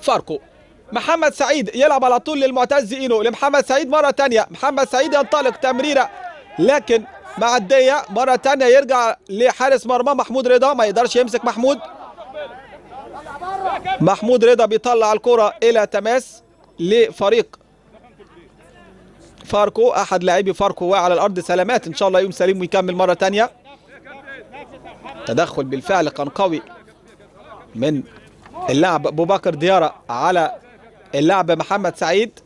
فاركو. محمد سعيد يلعب على طول للمعتز إينو، لمحمد سعيد مرة تانية، محمد سعيد ينطلق تمريرة لكن معدية. مرة تانية يرجع لحارس مرمى محمود رضا، ما يقدرش يمسك محمود، محمود رضا بيطلع الكرة إلى تماس لفريق فاركو. أحد لاعبي فاركو واقع على الأرض، سلامات إن شاء الله يوم سليم ويكمل مرة تانية. تدخل بالفعل كان قوي من اللاعب أبو بكر ديارة على اللاعب محمد سعيد.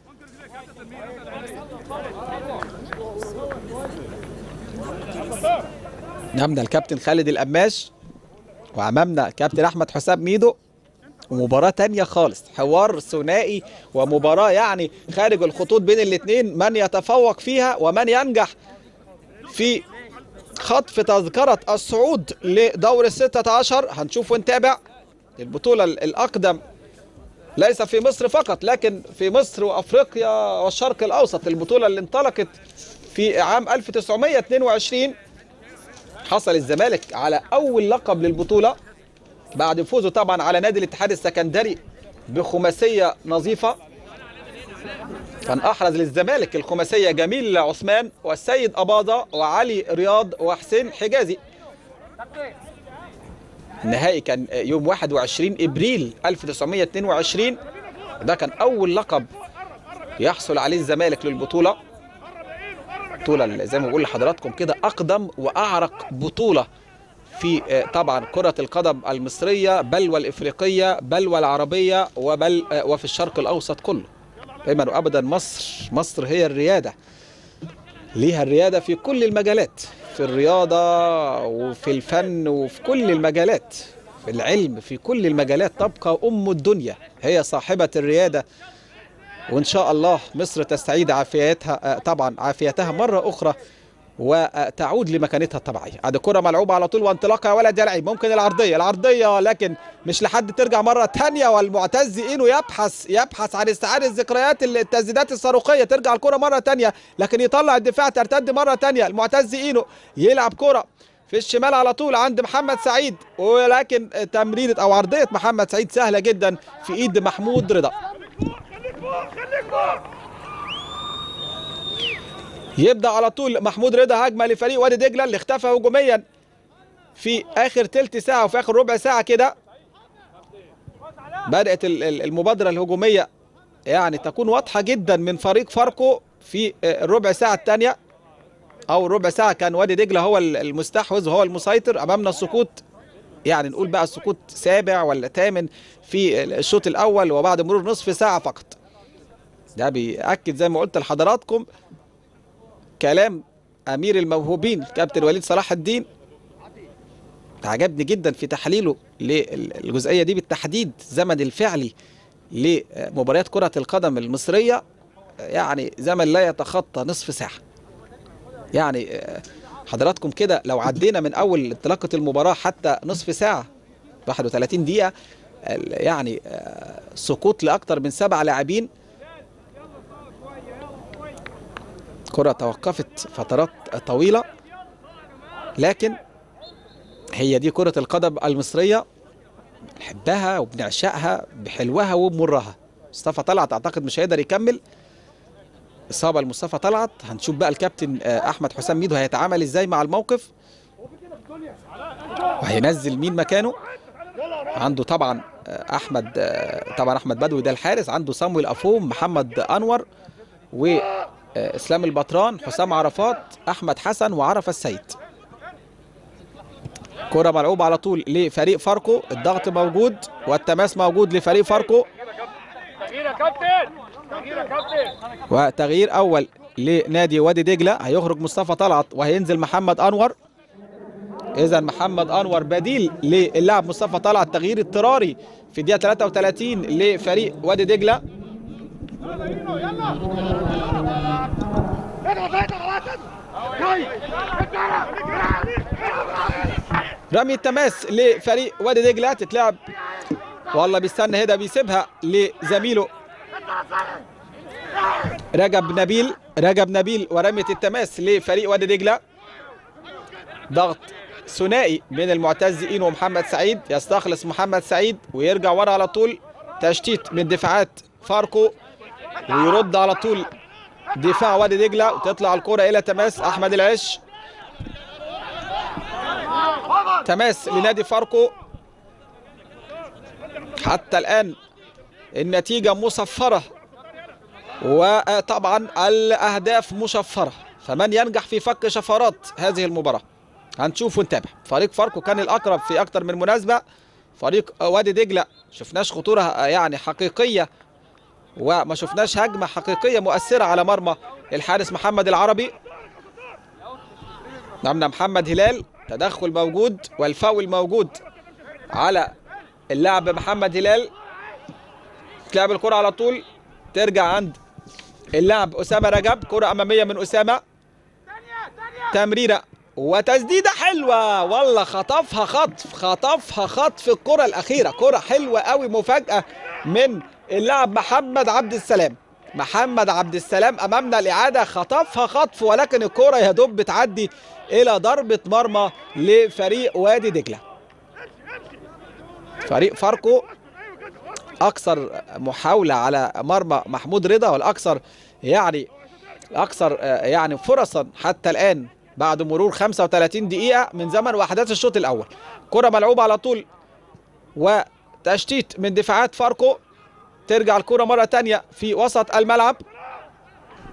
أمامنا الكابتن خالد القماش وأمامنا كابتن أحمد حسام ميدو، ومباراة تانية خالص، حوار ثنائي ومباراة يعني خارج الخطوط بين الاثنين، من يتفوق فيها ومن ينجح في خطف تذكرة الصعود لدور ال16. هنشوف ونتابع البطولة الأقدم ليس في مصر فقط لكن في مصر وأفريقيا والشرق الأوسط. البطولة اللي انطلقت في عام 1922 حصل الزمالك على أول لقب للبطولة بعد فوزه طبعا على نادي الاتحاد السكندري بخماسية نظيفة. كان أحرز للزمالك الخماسية جميل عثمان والسيد أباظة وعلي رياض وحسين حجازي. النهائي كان يوم 21 إبريل 1922، ده كان أول لقب يحصل عليه الزمالك للبطولة. بطولة زي ما بقول لحضراتكم كده أقدم وأعرق بطولة في طبعا كرة القدم المصرية بل والإفريقية بل والعربية وبل وفي الشرق الأوسط كله. دايما وابدا مصر هي الرياده، ليها الرياده في كل المجالات، في الرياضه وفي الفن وفي كل المجالات، في العلم، في كل المجالات تبقى ام الدنيا، هي صاحبه الرياده. وان شاء الله مصر تستعيد عافيتها طبعا عافيتها مره اخرى وتعود لمكانتها الطبيعيه. عاد كره ملعوبه على طول وانطلاقه يا ولد يا لعيب، ممكن العرضيه، العرضيه لكن مش لحد ترجع مره ثانيه. والمعتز اينو يبحث عن استعاده الذكريات، التسديدات الصاروخيه، ترجع الكره مره ثانيه لكن يطلع الدفاع، ترتد مره ثانيه. المعتز اينو يلعب كره في الشمال على طول عند محمد سعيد، ولكن تمريره او عرضيه محمد سعيد سهله جدا في ايد محمود رضا. يبدأ على طول محمود رضا هجمة لفريق وادي دجلة اللي اختفى هجوميا في آخر تلت ساعة وفي آخر ربع ساعة كده. بدأت المبادرة الهجومية يعني تكون واضحة جدا من فريق فاركو في الربع ساعة الثانية أو الربع ساعة. كان وادي دجلة هو المستحوذ وهو المسيطر، أمامنا السقوط، يعني نقول بقى السقوط سابع ولا ثامن في الشوط الأول وبعد مرور نصف ساعة فقط. ده بيأكد زي ما قلت لحضراتكم كلام أمير الموهوبين كابتن وليد صلاح الدين، عجبني جدا في تحليله للجزئية دي بالتحديد. زمن الفعلي لمباريات كرة القدم المصرية يعني زمن لا يتخطى نصف ساعة. يعني حضراتكم كده لو عدينا من أول انطلاقة المباراة حتى نصف ساعة 31 دقيقة، يعني سقوط لأكثر من 7 لاعبين، كرة توقفت فترات طويلة، لكن هي دي كرة القدم المصرية، بنحبها وبنعشقها بحلوها وبمرها. مصطفى طلعت أعتقد مش هيقدر يكمل، إصابة لمصطفى طلعت. هنشوف بقى الكابتن أحمد حسام ميدو هيتعامل إزاي مع الموقف وهينزل مين مكانه. عنده طبعا أحمد بدوي ده الحارس، عنده صامويل أفوم، محمد انور، و اسلام البطران، حسام عرفات، احمد حسن، وعرفه السيد. كره ملعوبه على طول لفريق فاركو، الضغط موجود والتماس موجود لفريق فاركو. وتغيير اول لنادي وادي دجله، هيخرج مصطفى طلعت وهينزل محمد انور. اذا محمد انور بديل للاعب مصطفى طلعت، تغيير اضطراري في الدقيقه 33 لفريق وادي دجله. رمي التماس لفريق وادي دجله، تتلعب والله بيستنى هدا، بيسيبها لزميله رجب نبيل، ورمية التماس لفريق وادي دجله. ضغط ثنائي من المعتز اينو ومحمد سعيد، يستخلص محمد سعيد ويرجع ورا على طول. تشتيت من دفاعات فاركو ويرد على طول دفاع وادي دجله، وتطلع الكرة الى تماس احمد العش. تماس لنادي فاركو. حتى الان النتيجة مصفرة وطبعا الاهداف مشفرة، فمن ينجح في فك شفرات هذه المباراة هنشوف ونتابع. فريق فاركو كان الاقرب في اكتر من مناسبة، فريق وادي دجله شفناش خطورة يعني حقيقية وما شفناش هجمة حقيقية مؤثرة على مرمى الحارس محمد العربي. نعمنا محمد هلال، تدخل موجود والفاول موجود على اللاعب محمد هلال. تلعب الكرة على طول، ترجع عند اللاعب أسامة رجب، كرة أمامية من أسامة، تمريرة وتسديدة حلوة، والله خطفها خطف الكرة الأخيرة. كرة حلوة قوي، مفاجأة من اللاعب محمد عبد السلام امامنا. الاعاده خطفها خطف، ولكن الكره يا دوب بتعدي الى ضربه مرمى لفريق وادي دجله. فريق فاركو اكثر محاوله على مرمى محمود رضا، والاكثر يعني فرصا حتى الان بعد مرور 35 دقيقه من زمن واحداث الشوط الاول. كره ملعوبه على طول وتشتيت من دفاعات فاركو، ترجع الكرة مرة تانية في وسط الملعب،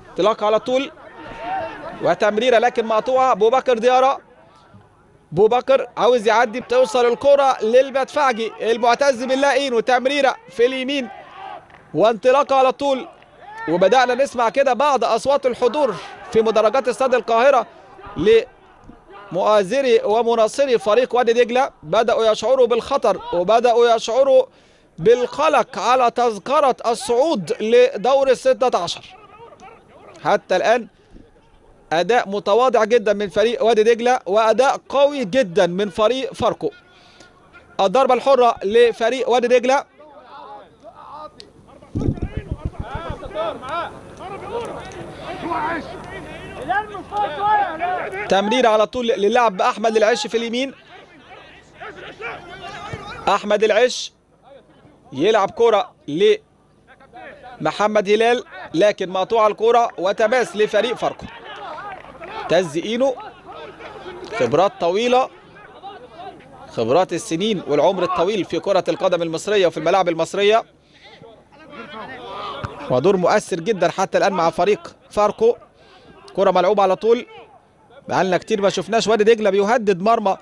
انطلاق على طول وتمريرة لكن مقطوعة. بوبكر ديارة، بوبكر عاوز يعدي، بتوصل الكرة للمدفعجي المعتز بالله اينو، تمريرة في اليمين وانطلاق على طول. وبدأنا نسمع كده بعض أصوات الحضور في مدرجات استاد القاهرة لمؤازري ومناصري فريق وادي دجلة. بدأوا يشعروا بالخطر وبدأوا يشعروا بالقلق على تذكرة الصعود لدور ال16. حتى الآن أداء متواضع جدا من فريق وادي دجلة وأداء قوي جدا من فريق فاركو. الضربة الحرة لفريق وادي دجلة، تمرير على طول للاعب أحمد العش في اليمين. أحمد العش يلعب كرة لمحمد هلال لكن مقطوعة الكرة وتماس لفريق فاركو. تز ايده، خبرات طويله، خبرات السنين والعمر الطويل في كرة القدم المصرية وفي الملاعب المصرية، ودور مؤثر جدا حتى الآن مع فريق فاركو. كرة ملعوبة على طول، بقالنا كتير ما شفناش وادي دجلة بيهدد مرمى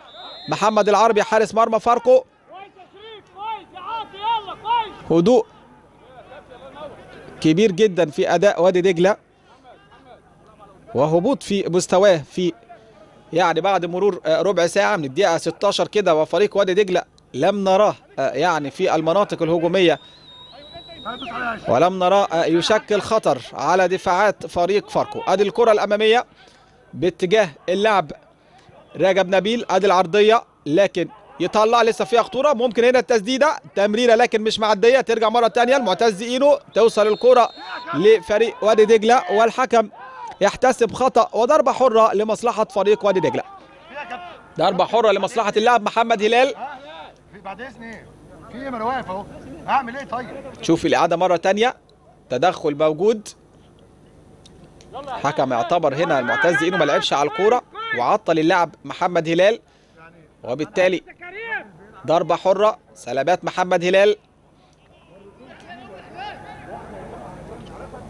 محمد العربي حارس مرمى فاركو. هدوء كبير جدا في أداء وادي دجلة وهبوط في مستواه في يعني بعد مرور ربع ساعة من الدقيقة 16 كده، وفريق وادي دجلة لم نراه يعني في المناطق الهجومية ولم نراه يشكل خطر على دفاعات فريق فاركو. ادي الكرة الأمامية باتجاه اللعب رجب نبيل، ادي العرضية لكن يطلع لسه فيها خطورة، ممكن هنا التسديدة تمريرة لكن مش معدية، ترجع مرة ثانية المعتز اينو، توصل الكرة لفريق وادي دجلة والحكم يحتسب خطأ وضربة حرة لمصلحة فريق وادي دجلة. ضربة حرة لمصلحة اللاعب محمد هلال. بعد اذني في ما انا واقف اهو، اعمل ايه طيب؟ شوف الإعادة مرة ثانية، تدخل موجود. الحكم يعتبر هنا المعتز انه ما لعبش على الكورة وعطل اللاعب محمد هلال، وبالتالي ضربة حرة سلبات محمد هلال.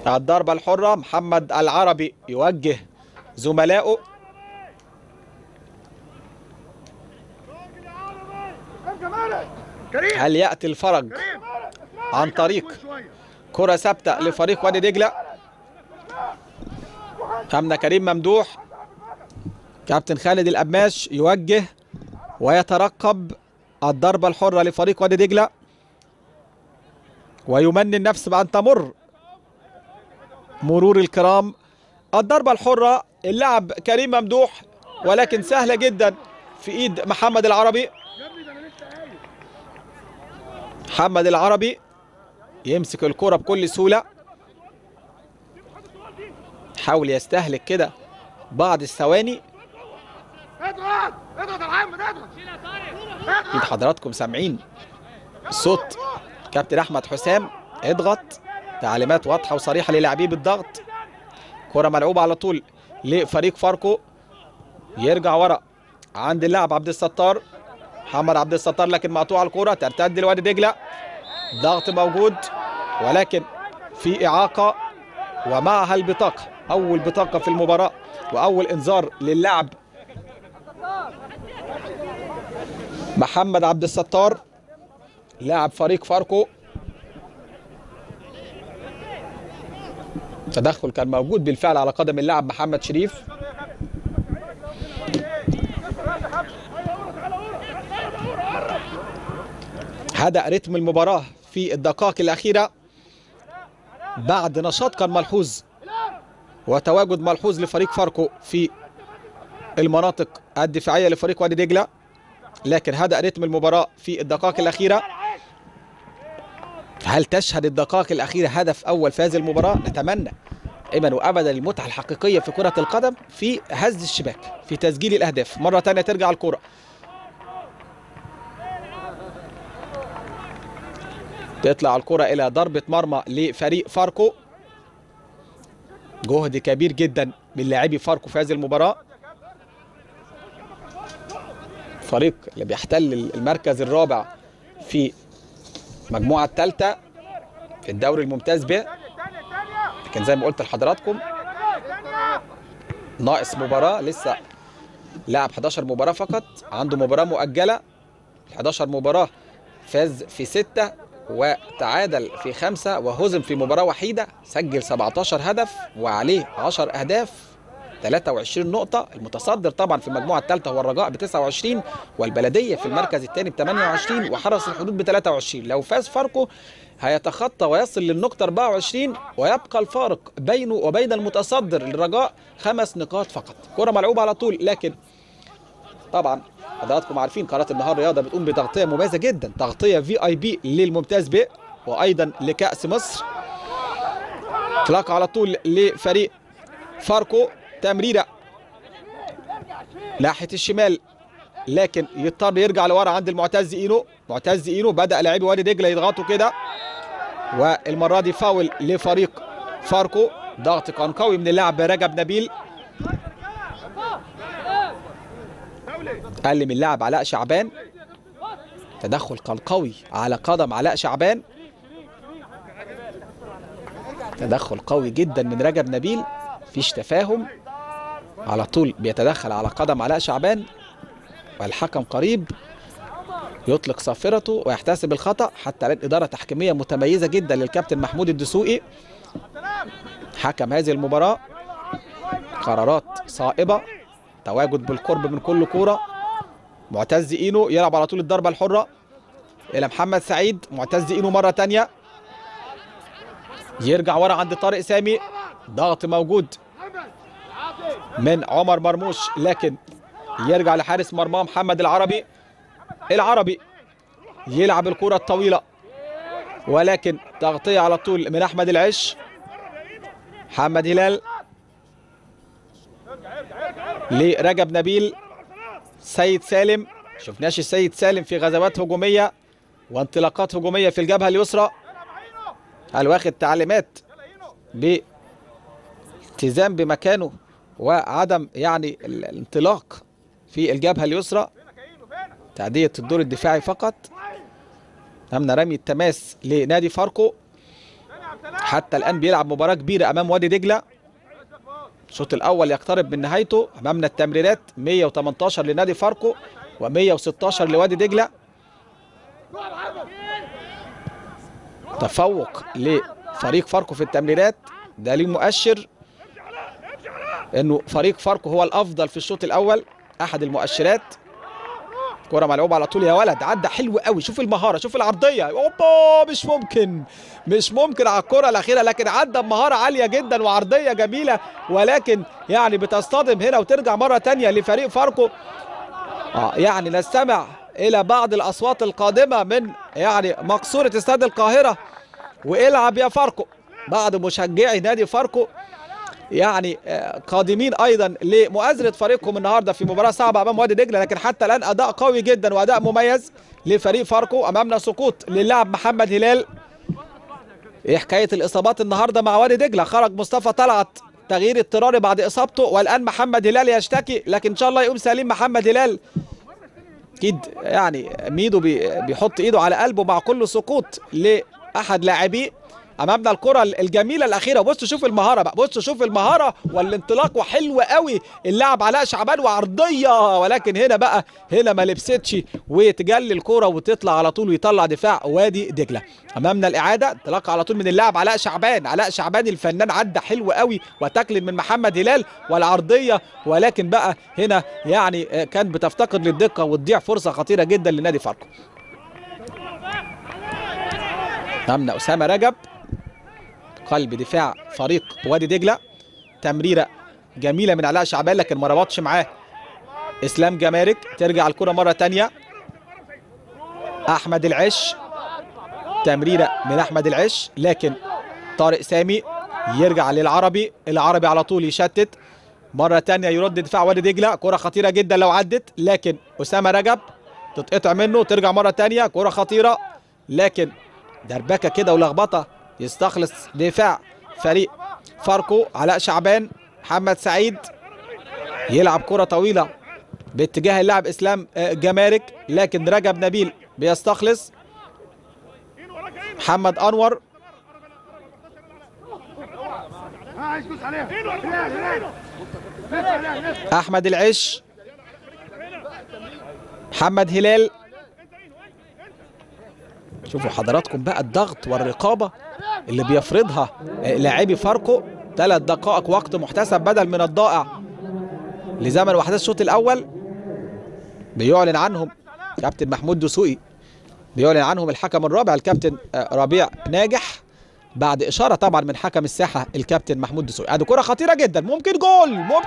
الضربة الحرة محمد العربي يوجه زملائه. هل يأتي الفرج عن طريق كرة ثابتة لفريق وادي دجلة؟ أمنا كريم ممدوح كابتن خالد القماش يوجه ويترقب الضربة الحرة لفريق وادي دجلة ويمني النفس بأن تمر مرور الكرام. الضربة الحرة اللاعب كريم ممدوح ولكن سهلة جدا في ايد محمد العربي. محمد العربي يمسك الكرة بكل سهولة، حاول يستهلك كده بعض الثواني. اكيد حضراتكم سامعين صوت كابتن احمد حسام، اضغط، تعليمات واضحة وصريحة للاعبيه بالضغط. كرة ملعوبة على طول لفريق فاركو، يرجع ورا عند اللاعب عبد الستار، محمد عبد الستار لكن مقطوعة الكرة، ترتد لوادي دجلة، ضغط موجود ولكن في إعاقة ومعها البطاقة، أول بطاقة في المباراة وأول إنذار للاعب محمد عبد الستار لاعب فريق فاركو. تدخل كان موجود بالفعل على قدم اللاعب محمد شريف. هدأ رتم المباراة في الدقائق الأخيرة بعد نشاط كان ملحوظ وتواجد ملحوظ لفريق فاركو في المناطق الدفاعية لفريق وادي دجلة، لكن هدأ رتم المباراة في الدقائق الأخيرة. هل تشهد الدقائق الأخيرة هدف أول في هذه المباراة؟ نتمنى دائما وأبدا المتعة الحقيقية في كرة القدم في هز الشباك، في تسجيل الأهداف. مرة ثانية ترجع الكرة، تطلع الكرة إلى ضربة مرمى لفريق فاركو. جهد كبير جدا من لاعبي فاركو في هذه المباراة، الفريق اللي بيحتل المركز الرابع في المجموعة الثالثة في الدوري الممتاز ب، لكن زي ما قلت لحضراتكم ناقص مباراة، لسه لعب 11 مباراة فقط، عنده مباراة مؤجلة. 11 مباراة فاز في 6 وتعادل في 5 وهزم في مباراة وحيدة، سجل 17 هدف وعليه 10 أهداف 23 نقطة. المتصدر طبعا في المجموعة الثالثة هو الرجاء ب 29، والبلدية في المركز الثاني ب 28، وحرس الحدود ب 23. لو فاز فاركو هيتخطى ويصل للنقطة 24 ويبقى الفارق بينه وبين المتصدر الرجاء 5 نقاط فقط. كرة ملعوبة على طول لكن طبعا حضراتكم عارفين قناة النهار رياضة بتقوم بتغطية مميزة جدا، تغطية VIP للممتاز ب وأيضا لكأس مصر. اطلاق على طول لفريق فاركو، تمريرة ناحية الشمال لكن يضطر يرجع لورا عند المعتز اينو. معتز اينو بدأ لاعبي وادي دجلة يضغطوا كده، والمرة دي فاول لفريق فاركو. ضغط كان قوي من اللاعب رجب نبيل، قال من اللاعب علاء شعبان. تدخل كان قوي على قدم علاء شعبان، تدخل قوي جدا من رجب نبيل، مفيش تفاهم، على طول بيتدخل على قدم علاء شعبان، والحكم قريب يطلق صافرته ويحتسب الخطأ. حتى الآن إدارة تحكيمية متميزة جدا للكابتن محمود الدسوقي حكم هذه المباراة، قرارات صائبة، تواجد بالقرب من كل كورة. معتز إينو يلعب على طول الضربة الحرة إلى محمد سعيد، معتز إينو مرة تانية يرجع ورا عند طارق سامي، ضغط موجود من عمر مرموش لكن يرجع لحارس مرمى محمد العربي. العربي يلعب الكرة الطويلة ولكن تغطية على طول من أحمد العش. محمد هلال لرجب نبيل، سيد سالم، شفناش السيد سالم في غزوات هجومية وانطلاقات هجومية في الجبهة اليسرى، هل واخد تعليمات بالتزام بمكانه وعدم يعني الانطلاق في الجبهة اليسرى، تعدية الدور الدفاعي فقط. أمنا رمي التماس لنادي فاركو. حتى الآن بيلعب مباراة كبيرة أمام وادي دجلة، الشوط الأول يقترب من نهايته. أمامنا التمريرات 118 لنادي فاركو و116 لوادي دجلة. تفوق لفريق فاركو في التمريرات، ده ليه مؤشر إنه فريق فاركو هو الأفضل في الشوط الأول، أحد المؤشرات. كرة ملعوبة على طول يا ولد، عدى حلو قوي، شوف المهارة، شوف العرضية، اوبا مش ممكن على الكرة الأخيرة، لكن عدى بمهارة عالية جدا وعرضية جميلة، ولكن يعني بتصطدم هنا وترجع مرة تانية لفريق فاركو. يعني نستمع إلى بعض الأصوات القادمة من يعني مقصورة استاد القاهرة، والعب يا فاركو، بعض مشجعي نادي فاركو يعني قادمين ايضا لمؤازره فريقهم النهارده في مباراه صعبه امام وادي دجله، لكن حتى الان اداء قوي جدا واداء مميز لفريق فاركو. امامنا سقوط للاعب محمد هلال. ايه حكايه الاصابات النهارده مع وادي دجله؟ خرج مصطفى طلعت تغيير اضطراري بعد اصابته، والان محمد هلال يشتكي، لكن ان شاء الله يقوم سليم محمد هلال. اكيد يعني ميدو بيحط ايده على قلبه مع كل سقوط لاحد لاعبيه. امامنا الكره الجميله الاخيره، بصوا شوف المهاره بقى، بصوا شوف المهاره والانطلاق، وحلو قوي اللاعب علاء شعبان وعرضيه، ولكن هنا بقى هنا ما لبستش وتجلي الكره وتطلع على طول ويطلع دفاع وادي دجله. امامنا الاعاده، انطلاق على طول من اللاعب علاء شعبان، علاء شعبان الفنان عدى حلو قوي، وتاكل من محمد هلال والعرضيه، ولكن بقى هنا يعني كان بتفتقر للدقه وتضيع فرصه خطيره جدا لنادي فاركو. امامنا اسامه رجب، قلب دفاع فريق وادي دجله، تمريره جميله من علاء شعبان لكن ما ربطش معاه اسلام جمارك، ترجع الكره مره ثانيه احمد العش، تمريره من احمد العش لكن طارق سامي يرجع للعربي، العربي على طول يشتت مره ثانيه، يرد دفاع وادي دجله، كره خطيره جدا لو عدت لكن اسامه رجب تتقطع منه، ترجع مره ثانيه، كره خطيره لكن دربكه كده ولخبطه، يستخلص دفاع فريق فاركو. علاء شعبان، محمد سعيد يلعب كرة طويلة باتجاه اللاعب اسلام جمارك لكن رجب نبيل بيستخلص، محمد انور احمد العش، محمد هلال. شوفوا حضراتكم بقى الضغط والرقابة اللي بيفرضها لاعبي فاركو. 3 دقائق وقت محتسب بدل من الضائع لزمن وحدات الشوط الأول، بيعلن عنهم كابتن محمود دسوقي، بيعلن عنهم الحكم الرابع الكابتن ربيع ناجح بعد إشارة طبعا من حكم الساحة الكابتن محمود دسوقي. ادي كرة خطيرة جدا، ممكن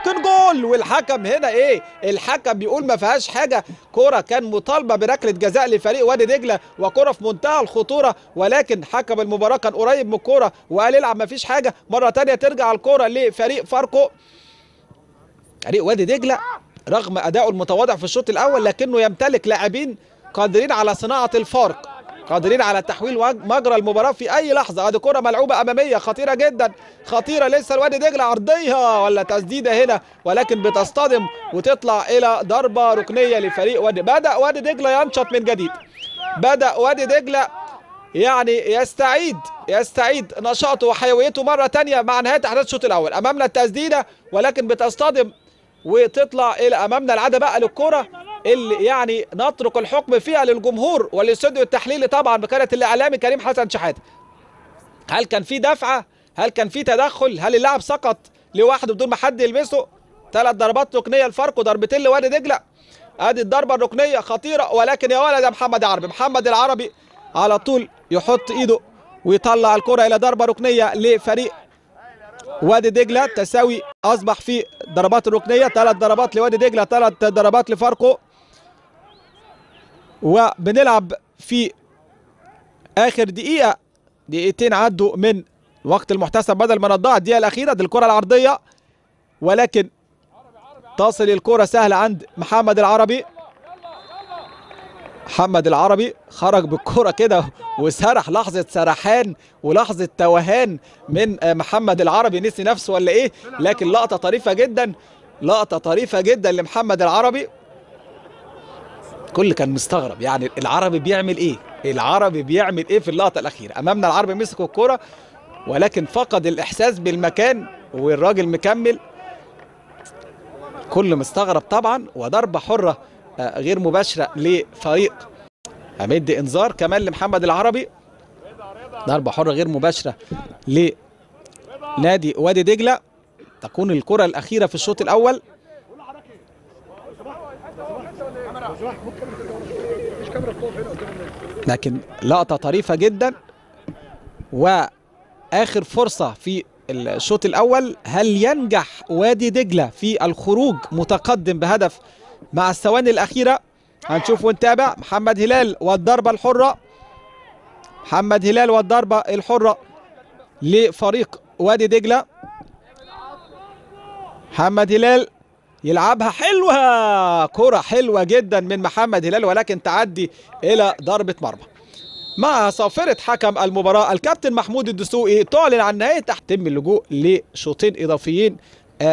جول والحكم هنا ايه؟ الحكم بيقول ما فيهاش حاجة، كرة كان مطالبة بركلة جزاء لفريق وادي دجلة وكرة في منتهى الخطورة، ولكن حكم المباراة كان قريب من الكرة وقال العب ما فيش حاجة. مرة تانية ترجع الكرة لفريق فاركو. فريق وادي دجلة رغم أدائه المتواضع في الشوط الأول لكنه يمتلك لاعبين قادرين على صناعة الفارق، قادرين على تحويل مجرى المباراه في اي لحظه. ادي كره ملعوبه اماميه خطيره جدا، خطيره لسه الوادي دجله، عرضيه ولا تسديده هنا ولكن بتصطدم وتطلع الى ضربه ركنيه لفريق وادي. بدا وادي دجله ينشط من جديد، بدا وادي دجله يعني يستعيد نشاطه وحيويته مره ثانيه مع نهايه احداث الشوط الاول. امامنا التسديده ولكن بتصطدم وتطلع الى امامنا. العاده بقى للكره اللي يعني نترك الحكم فيها للجمهور والاستوديو التحليلي طبعا بقناه الاعلامي كريم حسن شحاته. هل كان في دفعه؟ هل كان في تدخل؟ هل اللاعب سقط لوحده بدون ما حد يلمسه؟ ثلاث ضربات ركنيه لفاركو، ضربتين لوادي دجله. ادي الضربه الركنيه خطيره ولكن يا ولد يا محمد عربي، محمد العربي على طول يحط ايده ويطلع الكره الى ضربه ركنيه لفريق وادي دجله. التساوي اصبح في ضربات الركنيه، ثلاث ضربات لوادي دجله، ثلاث ضربات لفاركو. وبنلعب في اخر دقيقه، دقيقتين عدوا من الوقت المحتسب بدل ما نضيع الدقيقه الاخيره. دي الكره العرضيه ولكن تصل الكره سهله عند محمد العربي. محمد العربي خرج بالكرة كده وسرح، لحظة سرحان ولحظة توهان من محمد العربي، نسي نفسه ولا ايه؟ لكن لقطة طريفة جدا، لقطة طريفة جدا لمحمد العربي. كل كان مستغرب يعني العربي بيعمل ايه؟ العربي بيعمل ايه في اللقطة الأخيرة؟ أمامنا العربي مسك الكرة ولكن فقد الإحساس بالمكان والراجل مكمل. كل مستغرب طبعا. وضربة حرة غير مباشرة لفريق، أمد إنذار كمان لمحمد العربي. ضربة حرة غير مباشرة لنادي وادي دجلة، تكون الكرة الأخيرة في الشوط الأول. لكن لقطة طريفة جدا وآخر فرصة في الشوط الأول. هل ينجح وادي دجلة في الخروج متقدم بهدف مع الثواني الأخيرة؟ هنشوف ونتابع. محمد هلال والضربة الحرة، محمد هلال والضربة الحرة لفريق وادي دجلة. محمد هلال يلعبها حلوة، كرة حلوة جدا من محمد هلال ولكن تعدي إلى ضربة مرمى. مع صافرة حكم المباراة الكابتن محمود الدسوقي تعلن عن نهاية تم اللجوء لشوطين إضافيين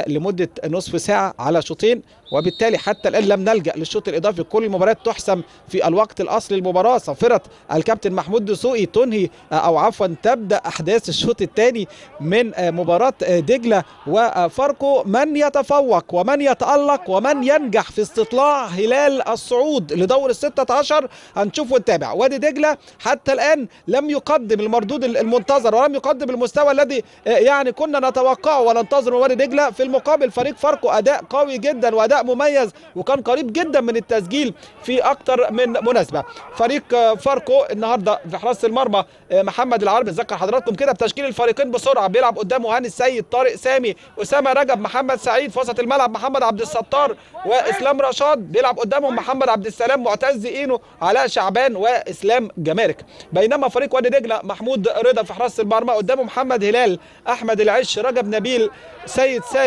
لمدة نصف ساعة على شوطين، وبالتالي حتى الآن لم نلجأ للشوط الإضافي. كل المباريات تحسم في الوقت الأصلي للمباراة. صافرة الكابتن محمود دسوقي تنهي أو عفوا تبدأ أحداث الشوط الثاني من مباراة دجلة وفاركو. من يتفوق ومن يتألق ومن ينجح في استطلاع هلال الصعود لدور ال16 هنشوف ونتابع. وادي دجلة حتى الآن لم يقدم المردود المنتظر ولم يقدم المستوى الذي يعني كنا نتوقعه وننتظره من وادي دجلة. في المقابل فريق فاركو أداء قوي جدا وأداء مميز وكان قريب جدا من التسجيل في أكتر من مناسبة. فريق فاركو النهارده في حراسة المرمى محمد العربي. نذكر حضراتكم كده بتشكيل الفريقين بسرعة. بيلعب قدامه هاني السيد، طارق سامي، أسامة رجب، محمد سعيد. في وسط الملعب محمد عبد الستار وإسلام رشاد. بيلعب قدامهم محمد عبد السلام، معتز إينو، علاء شعبان وإسلام جمارك. بينما فريق وادي دجلة محمود رضا في حراسة المرمى، قدامه محمد هلال، أحمد العش، رجب نبيل، سيد سالم،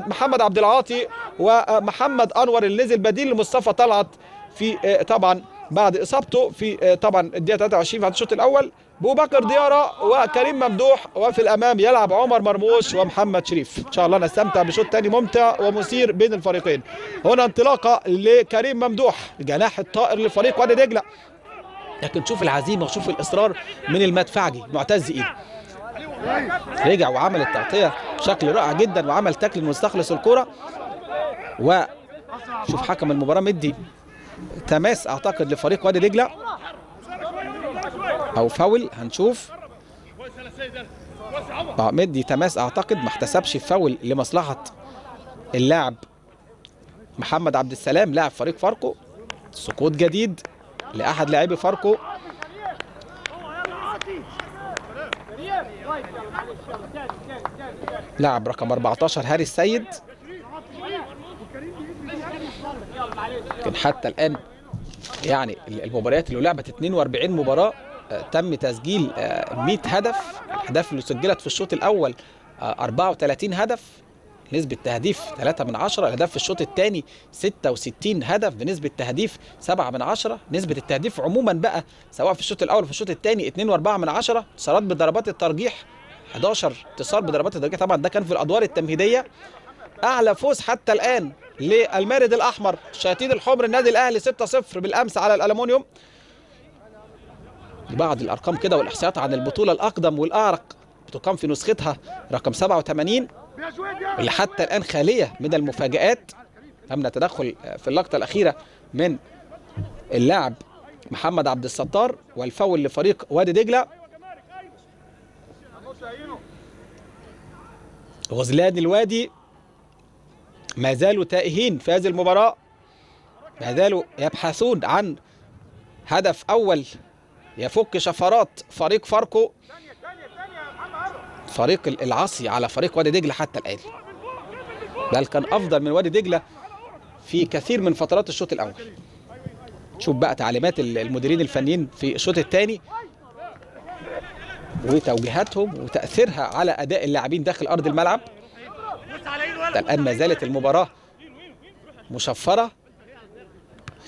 محمد عبد العاطي ومحمد انور اللي نزل بديل لمصطفى طلعت في طبعا بعد اصابته في طبعا الدقيقه 23 بعد الشوط الاول. بوبكر دياره وكريم ممدوح، وفي الامام يلعب عمر مرموش ومحمد شريف. ان شاء الله نستمتع بشوط ثاني ممتع ومثير بين الفريقين. هنا انطلاقه لكريم ممدوح، الجناح الطائر لفريق وادي دجله. لكن شوف العزيمه وشوف الاصرار من المدفعجي معتز ايده. رجع وعمل التغطيه بشكل رائع جدا وعمل تاكل مستخلص الكره. وشوف حكم المباراه مدي تماس اعتقد لفريق وادي دجله او فاول. هنشوف مدي تماس اعتقد، ما احتسبش فاول لمصلحه اللاعب محمد عبد السلام لاعب فريق فاركو. سقوط جديد لاحد لاعبي فاركو. لاعب رقم 14 هاني السيد. لكن حتى الآن يعني المباريات اللي لعبت 42 مباراة تم تسجيل 100 هدف. الأهداف اللي سجلت في الشوط الأول 34 هدف. نسبة تهديف 3 من 10، الهدف في الشوط الثاني 66 هدف بنسبة تهديف 7 من 10، نسبة التهديف عموما بقى سواء في الشوط الأول وفي الشوط الثاني 2 و4 من 10، انتصارات بضربات الترجيح 11 انتصار بضربات الترجيح، طبعا ده كان في الأدوار التمهيدية. أعلى فوز حتى الآن للمارد الأحمر الشياطين الحمر النادي الأهلي 6-0 بالأمس على الألمونيوم. بعض الأرقام كده والإحصائيات عن البطولة الأقدم والأعرق بتقام في نسختها رقم 87 اللي حتى الآن خالية من المفاجآت. تم تدخل في اللقطة الأخيرة من اللاعب محمد عبد الستار والفاول لفريق وادي دجلة. غزلان الوادي ما زالوا تائهين في هذه المباراة، ما زالوا يبحثون عن هدف أول يفك شفرات فريق فاركو، فريق العصي على فريق وادي دجلة حتى الآن، بل كان أفضل من وادي دجلة في كثير من فترات الشوط الأول. شوف بقى تعليمات المديرين الفنيين في الشوط الثاني وتوجيهاتهم وتأثيرها على أداء اللاعبين داخل أرض الملعب. الآن ما زالت المباراة مشفرة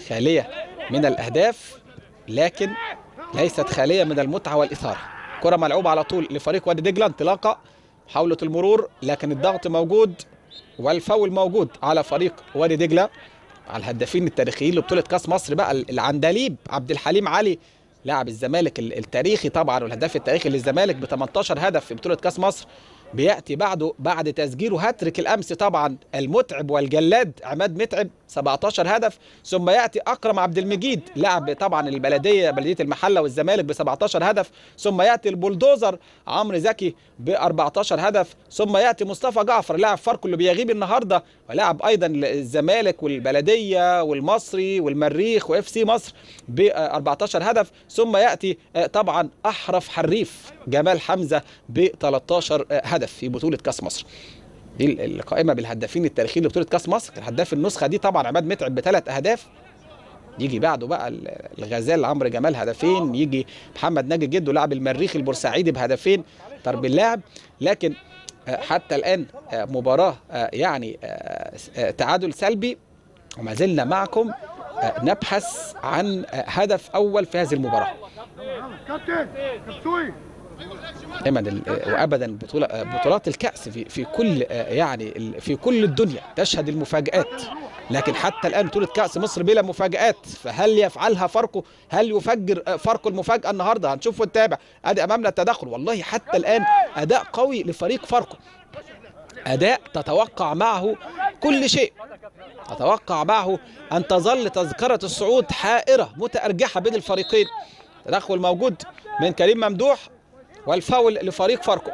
خالية من الأهداف لكن ليست خالية من المتعة والإثارة. كرة ملعوبة على طول لفريق وادي دجلة، انطلاقة محاولة المرور لكن الضغط موجود والفاول موجود على فريق وادي دجلة، على الهدافين التاريخيين لبطولة كأس مصر بقى العندليب عبد الحليم علي لاعب الزمالك التاريخي طبعا والهداف التاريخي للزمالك ب 18 هدف في بطولة كأس مصر، بيأتي بعده بعد تسجيله هاتريك الأمس طبعا المتعب والجلاد عماد متعب 17 هدف، ثم يأتي أكرم عبد المجيد لاعب طبعا البلدية بلدية المحلة والزمالك ب 17 هدف، ثم يأتي البولدوزر عمرو زكي ب 14 هدف، ثم يأتي مصطفى جعفر لاعب فاركو اللي بيغيب النهارده ولاعب أيضا الزمالك والبلدية والمصري والمريخ وإف سي مصر ب 14 هدف، ثم يأتي طبعا أحرف حريف جمال حمزة ب 13 هدف في بطولة كأس مصر. دي القائمة بالهدافين التاريخيين لبطولة كأس مصر، الهداف النسخة دي طبعا عماد متعب ب3 أهداف، يجي بعده بقى الغزال عمرو جمال هدفين، يجي محمد ناجي جدو لاعب المريخ البورسعيدي بهدفين ضرب اللعب. لكن حتى الآن مباراة يعني تعادل سلبي وما زلنا معكم نبحث عن هدف أول في هذه المباراة. دايما وابدا بطولات الكأس في كل يعني في كل الدنيا تشهد المفاجآت، لكن حتى الآن بطولة كأس مصر بلا مفاجآت، فهل يفعلها فاركو؟ هل يفجر فاركو المفاجأة النهارده؟ هنشوف ونتابع. ادي امامنا التدخل، والله حتى الآن اداء قوي لفريق فاركو، اداء تتوقع معه كل شيء، تتوقع معه ان تظل تذكرة الصعود حائرة متأرجحة بين الفريقين. تدخل موجود من كريم ممدوح والفاول لفريق فاركو.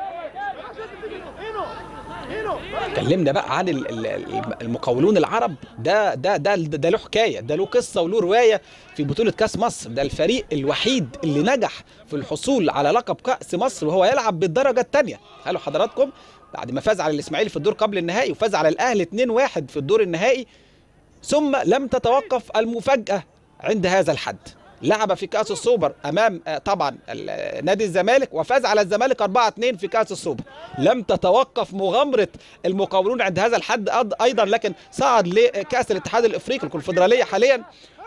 اتكلمنا بقى عن المقاولون العرب، ده له حكايه، ده له قصه وله روايه في بطوله كاس مصر، ده الفريق الوحيد اللي نجح في الحصول على لقب كاس مصر وهو يلعب بالدرجه الثانيه. قالوا حضراتكم بعد ما فاز على الاسماعيلي في الدور قبل النهائي وفاز على الاهلي 2-1 في الدور النهائي، ثم لم تتوقف المفاجاه عند هذا الحد. لعب في كأس السوبر أمام طبعا نادي الزمالك وفاز على الزمالك 4-2 في كأس السوبر. لم تتوقف مغامرة المقاولون عند هذا الحد أيضا، لكن صعد لكأس الاتحاد الإفريقي الكونفدرالية حاليا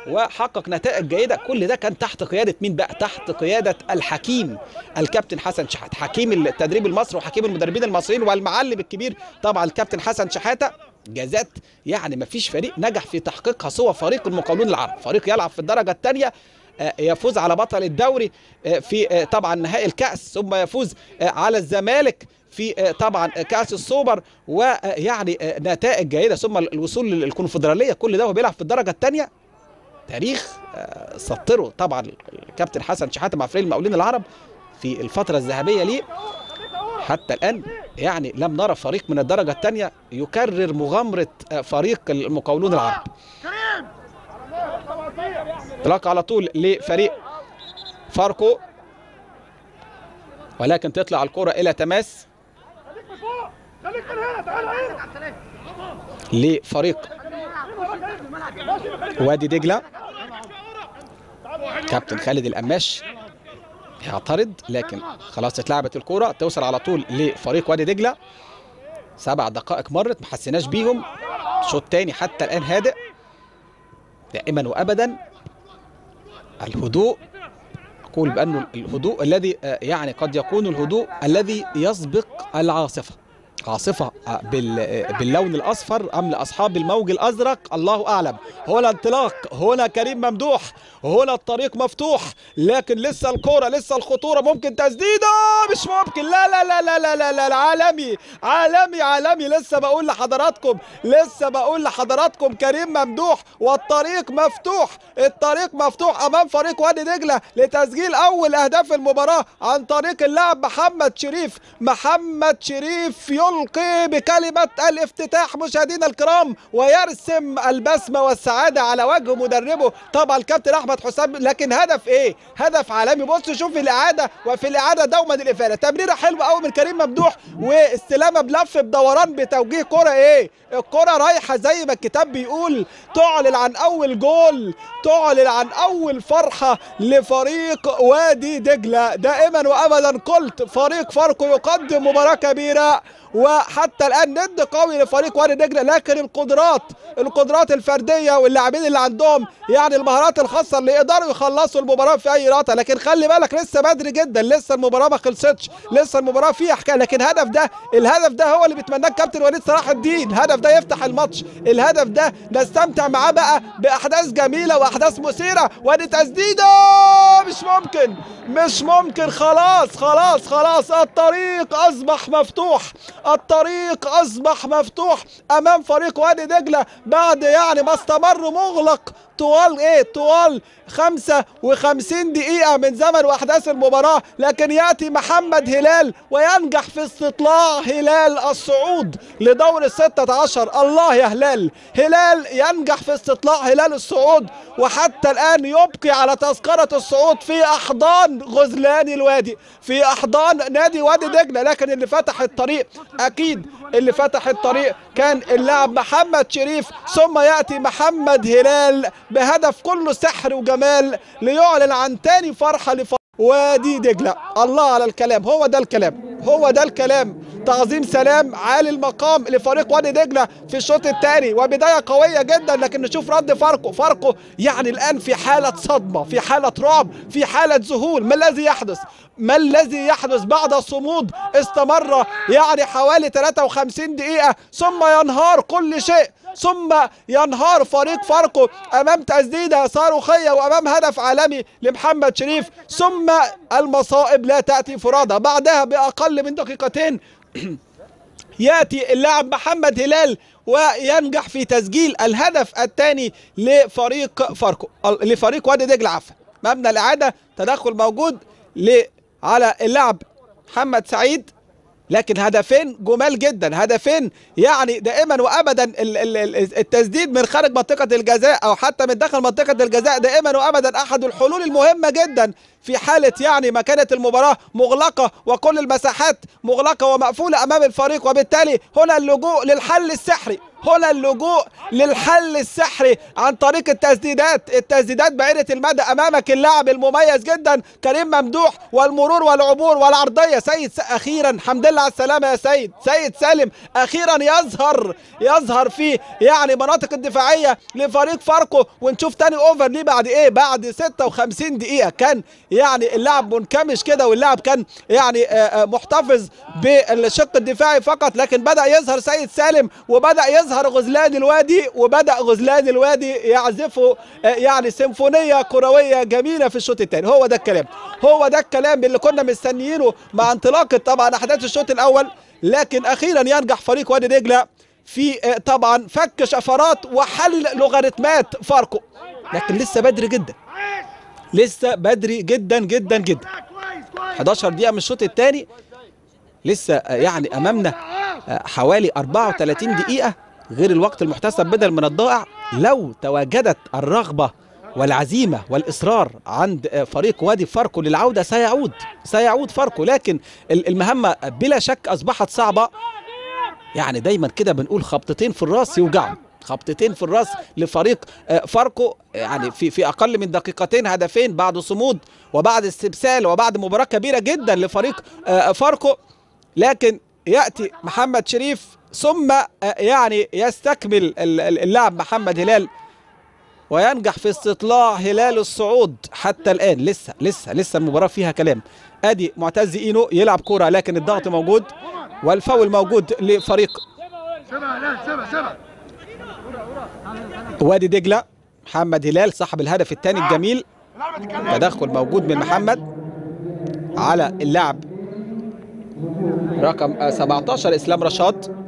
وحقق نتائج جيدة. كل ده كان تحت قيادة مين بقى؟ تحت قيادة الحكيم الكابتن حسن شحاتة، حكيم التدريب المصري وحكيم المدربين المصريين والمعلم الكبير طبعا الكابتن حسن شحاتة. جازات يعني ما فيش فريق نجح في تحقيقها سوى فريق المقاولون العرب، فريق يلعب في الدرجة الثانية يفوز على بطل الدوري في طبعا نهائي الكأس، ثم يفوز على الزمالك في طبعا كأس السوبر، ويعني نتائج جيدة، ثم الوصول للكونفدرالية. كل ده وهو بيلعب في الدرجة الثانية. تاريخ سطره طبعا الكابتن حسن شحاتة مع فريق المقاولين العرب في الفترة الذهبية ليه. حتى الآن يعني لم نرى فريق من الدرجة الثانية يكرر مغامرة فريق المقاولون العرب. انطلاق على طول لفريق فاركو ولكن تطلع الكرة إلى تماس لفريق وادي دجلة. كابتن خالد القماش يعترض لكن خلاص اتلعبت الكرة، توصل على طول لفريق وادي دجلة. 7 دقائق مرت ما حسيناش بيهم. شوط تاني حتى الآن هادئ دائما وأبدا. الهدوء، أقول بأنه الهدوء الذي يعني قد يكون الهدوء الذي يسبق العاصفة. عاصفة باللون الأصفر أم لأصحاب الموج الأزرق؟ الله أعلم. هنا انطلاق، هنا كريم ممدوح، هنا الطريق مفتوح، لكن لسه الكورة، لسه الخطورة، ممكن تسديدة، مش ممكن، لا لا لا لا لا لا لا، عالمي عالمي عالمي. لسه بقول لحضراتكم كريم ممدوح والطريق مفتوح، الطريق مفتوح أمام فريق وادي دجلة لتسجيل أول أهداف المباراة عن طريق اللاعب محمد شريف. محمد شريف يلقي بكلمة الافتتاح مشاهدينا الكرام ويرسم البسمة والسعادة على وجه مدربه طبعا الكابتن أحمد حسام. لكن هدف إيه؟ هدف عالمي. بصوا شوف الإعادة، وفي الإعادة دوما الإفادة. تمريرة حلوة قوي من كريم ممدوح واستلامة بلف بدوران بتوجيه كرة. إيه؟ الكرة رايحة زي ما الكتاب بيقول. تعلن عن أول جول، تعلن عن أول فرحة لفريق وادي دجلة. دائما وأبدا قلت فريق فاركو يقدم مباراة كبيرة وحتى الآن ند قوي لفريق وادي دجلة، لكن القدرات الفردية واللاعبين اللي عندهم يعني المهارات الخاصة اللي يقدروا يخلصوا المباراة في أي راتة. لكن خلي بالك لسه بدري جدا، لسه المباراة ما خلصتش، لسه المباراة فيها حكاية. لكن الهدف ده هو اللي بيتمناه الكابتن وليد صلاح الدين. الهدف ده يفتح الماتش، الهدف ده نستمتع معاه بقى بأحداث جميلة وأحداث مثيرة. وادي تسديدة، مش ممكن. خلاص الطريق أصبح مفتوح، أمام فريق وادي دجلة بعد يعني ما استمر مغلق طوال 55 دقيقة من زمن وأحداث المباراة. لكن يأتي محمد هلال وينجح في استطلاع هلال الصعود لدور ال16. الله يا هلال، هلال ينجح في استطلاع هلال الصعود وحتى الآن يبقي على تذكرة الصعود في أحضان غزلان الوادي، في أحضان نادي وادي دجلة. لكن اللي فتح الطريق أكيد كان اللاعب محمد شريف، ثم يأتي محمد هلال بهدف كله سحر وجمال ليعلن عن تاني فرحة وادي دجلة. الله على الكلام، هو ده الكلام. تعظيم سلام عالي المقام لفريق وادي دجلة في الشوط الثاني وبداية قوية جدا. لكن نشوف رد فاركو يعني الآن في حالة صدمة، في حالة رعب، في حالة ذهول. ما الذي يحدث بعد الصمود؟ استمر يعني حوالي 53 دقيقة ثم ينهار كل شيء، ثم ينهار فريق فاركو أمام تسديدة صاروخية وأمام هدف عالمي لمحمد شريف. ثم المصائب لا تأتي فرادى. بعدها بأقل من دقيقتين يأتي اللاعب محمد هلال وينجح في تسجيل الهدف الثاني لفريق وادي دجلة. عفوا، مبنى الإعادة، تدخل موجود على اللاعب محمد سعيد. لكن هدفين جمال جدا، هدفين يعني دائما وابدا التسديد من خارج منطقة الجزاء او حتى من داخل منطقة الجزاء دائما وابدا احد الحلول المهمة جدا في حالة يعني ما كانت المباراة مغلقة وكل المساحات مغلقة ومقفولة امام الفريق. وبالتالي هنا اللجوء للحل السحري، عن طريق التسديدات بعيدة المدى. أمامك اللاعب المميز جدا كريم ممدوح والمرور والعبور والعرضية. أخيرا الحمد لله على السلامة يا سيد سالم، أخيرا يظهر في يعني مناطق الدفاعية لفريق فاركو. ونشوف تاني أوفر ليه بعد إيه، بعد 56 دقيقة. كان يعني اللاعب منكمش كده واللاعب كان يعني محتفظ بالشق الدفاعي فقط. لكن بدأ يظهر سيد سالم وبدأ يظهر غزلان الوادي، وبدأ غزلان الوادي يعزفوا يعني سيمفونية كروية جميلة في الشوط الثاني. هو ده الكلام اللي كنا مستنيينه مع انطلاقة طبعا أحداث الشوط الأول. لكن أخيرا ينجح فريق وادي دجلة في طبعا فك شفرات وحل لوغاريتمات فاركو. لكن لسه بدري جدا 11 دقيقة من الشوط الثاني، لسه يعني أمامنا حوالي 34 دقيقة غير الوقت المحتسب بدل من الضائع. لو تواجدت الرغبة والعزيمة والإصرار عند فريق وادي فاركو للعودة سيعود فاركو. لكن المهمة بلا شك أصبحت صعبة. يعني دايما كده بنقول خبطتين في الراس يوجعوا، خبطتين في الراس لفريق فاركو يعني في اقل من دقيقتين، هدفين بعد صمود وبعد استبسال وبعد مباراة كبيرة جدا لفريق فاركو. لكن يأتي محمد شريف ثم يعني يستكمل اللاعب محمد هلال وينجح في استطلاع هلال الصعود حتى الآن. لسه لسه لسه المباراة فيها كلام. أدي معتز إينو يلعب كرة لكن الضغط موجود والفاول موجود لفريق وادي دجلة. محمد هلال صاحب الهدف الثاني الجميل. تدخل موجود من محمد على اللاعب رقم 17 إسلام رشاد.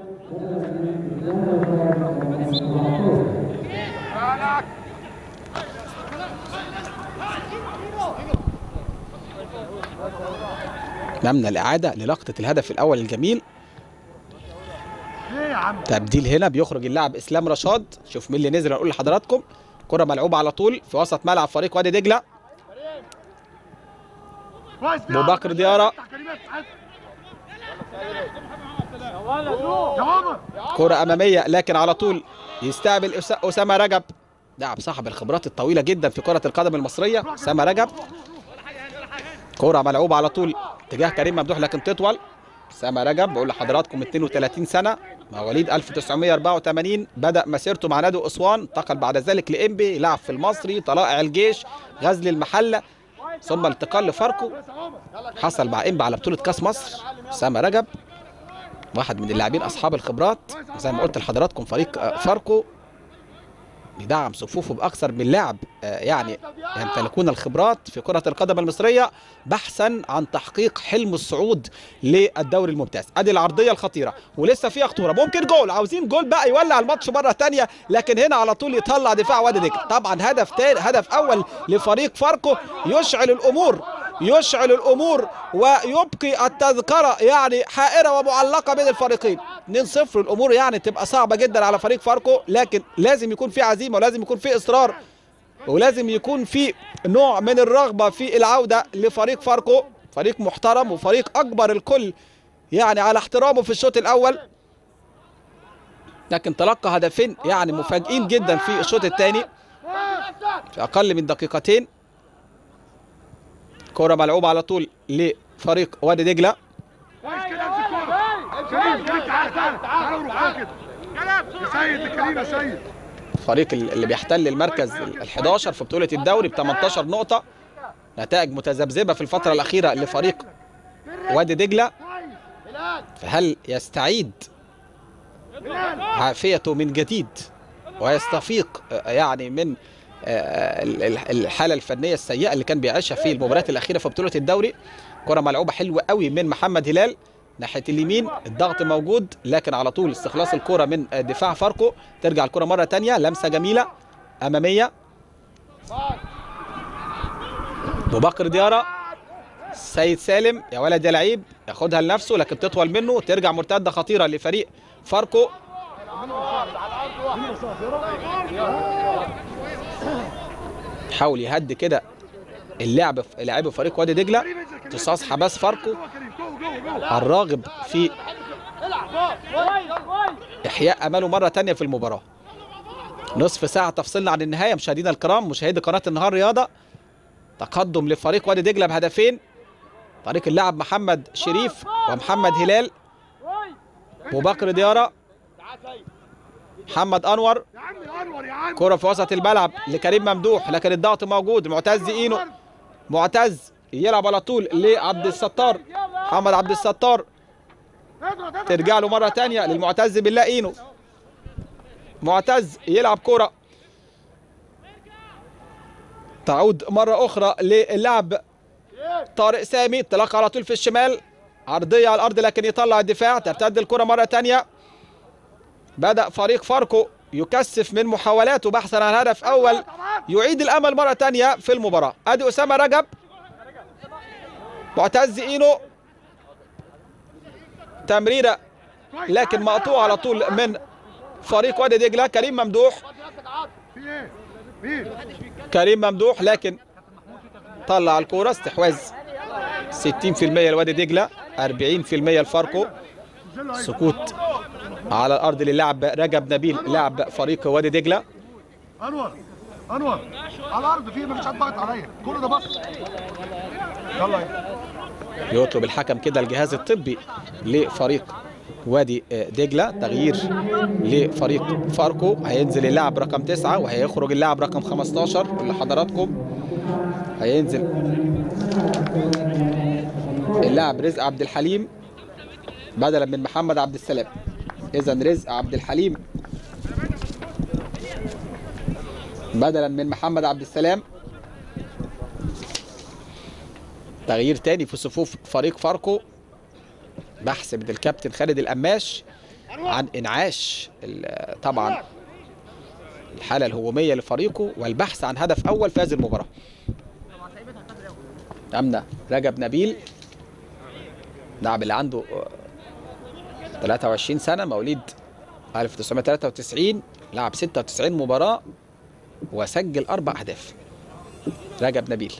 نمنا الإعادة للقطة الهدف الأول الجميل. تبديل هنا بيخرج اللاعب إسلام رشاد. شوف مين اللي نزل أقول لحضراتكم. كرة ملعوبة على طول في وسط ملعب فريق وادي دجلة. أبو بكر ديارة. كرة أمامية لكن على طول يستقبل أسامة رجب. لاعب صاحب الخبرات الطويلة جدا في كرة القدم المصرية أسامة رجب. كرة ملعوبة على طول اتجاه كريم ممدوح لكن تطول. أسامة رجب بقول لحضراتكم 32 سنة، مواليد 1984، بدأ مسيرته مع نادي أسوان، انتقل بعد ذلك لإنبي، لعب في المصري، طلائع الجيش، غزل المحلة، ثم انتقال لفاركو، حصل مع إنبي على بطولة كأس مصر. أسامة رجب واحد من اللاعبين أصحاب الخبرات، زي ما قلت لحضراتكم فريق فاركو بيدعم صفوفه بأكثر من لاعب يعني يمتلكون الخبرات في كرة القدم المصرية بحثا عن تحقيق حلم الصعود للدوري الممتاز. أدي العرضية الخطيرة ولسه فيها خطورة، ممكن جول، عاوزين جول بقى يولع الماتش مرة ثانية، لكن هنا على طول يطلع دفاع وادي دجلة. طبعا هدف ثاني، هدف أول لفريق فاركو يشعل الأمور، يشعل الأمور ويبقي التذكرة يعني حائرة ومعلقة بين الفريقين. 2-0 الأمور يعني تبقى صعبة جدا على فريق فاركو، لكن لازم يكون في عزيمة ولازم يكون في إصرار ولازم يكون في نوع من الرغبة في العودة لفريق فاركو. فريق محترم وفريق أكبر الكل يعني على احترامه في الشوط الأول، لكن تلقى هدفين يعني مفاجئين جدا في الشوط الثاني في أقل من دقيقتين. كرة ملعوبة على طول لفريق وادي دجلة. الفريق اللي بيحتل المركز ال11 في بطولة الدوري ب18 نقطة. نتائج متذبذبة في الفترة الأخيرة لفريق وادي دجلة. فهل يستعيد عافيته من جديد ويستفيق يعني من الحالة الفنية السيئة اللي كان بيعيشها في المباريات الأخيرة في بطولة الدوري؟ كرة ملعوبة حلوة قوي من محمد هلال ناحية اليمين، الضغط موجود لكن على طول استخلاص الكرة من دفاع فاركو. ترجع الكرة مرة تانية، لمسة جميلة أمامية. أبو بكر ديارة، سيد سالم، يا ولد يا لعيب، ياخدها لنفسه لكن تطول منه. ترجع مرتدة خطيرة لفريق فاركو. حاول يهد كده اللعب لاعبي فريق وادي دجلة. امتصاص حماس فاركو الراغب في احياء اماله مره ثانيه في المباراه. نصف ساعه تفصلنا عن النهايه. مشاهدينا الكرام، مشاهدي قناه النهار رياضه، تقدم لفريق وادي دجلة بهدفين طريق اللاعب محمد شريف ومحمد هلال. ابو بكر ديارة، محمد انور، كرة في وسط الملعب لكريم ممدوح لكن الضغط موجود. معتز اينو، معتز يلعب على طول لعبد الستار، محمد عبد الستار، ترجع له مرة تانية للمعتز بالله اينو. معتز يلعب كرة تعود مرة أخرى للاعب طارق سامي، تلقى على طول في الشمال، عرضية على الأرض لكن يطلع الدفاع. ترتد الكرة مرة تانية. بدأ فريق فاركو يكثف من محاولاته بحثا عن هدف أول يعيد الأمل مرة تانية في المباراة. أدي أسامة رجب، معتز إينو، تمريرة لكن مقطوعة على طول من فريق وادي دجلة. كريم ممدوح، كريم ممدوح لكن طلع الكورة. استحواذ 60% لوادي دجلة، 40% لفاركو. سقوط على الارض للاعب رجب نبيل لاعب فريق وادي دجلة. انور انور على الارض، في مفيش حد ضاغط عليا، كل ده بص. يلا يطلب الحكم كده الجهاز الطبي لفريق وادي دجلة، تغيير لفريق فاركو. هينزل اللاعب رقم 9 وهيخرج اللاعب رقم 15 لحضراتكم. هينزل اللاعب رزق عبد الحليم بدلا من محمد عبد السلام. اذا رزق عبد الحليم بدلا من محمد عبد السلام. تغيير تاني في صفوف فريق فاركو، بحث من الكابتن خالد القماش عن انعاش طبعا الحاله الهجوميه لفريقه والبحث عن هدف اول في هذه المباراه. امنه رجب نبيل، اللاعب اللي عنده 23 سنه، مواليد 1993، لعب 96 مباراه وسجل 4 اهداف. رجب نبيل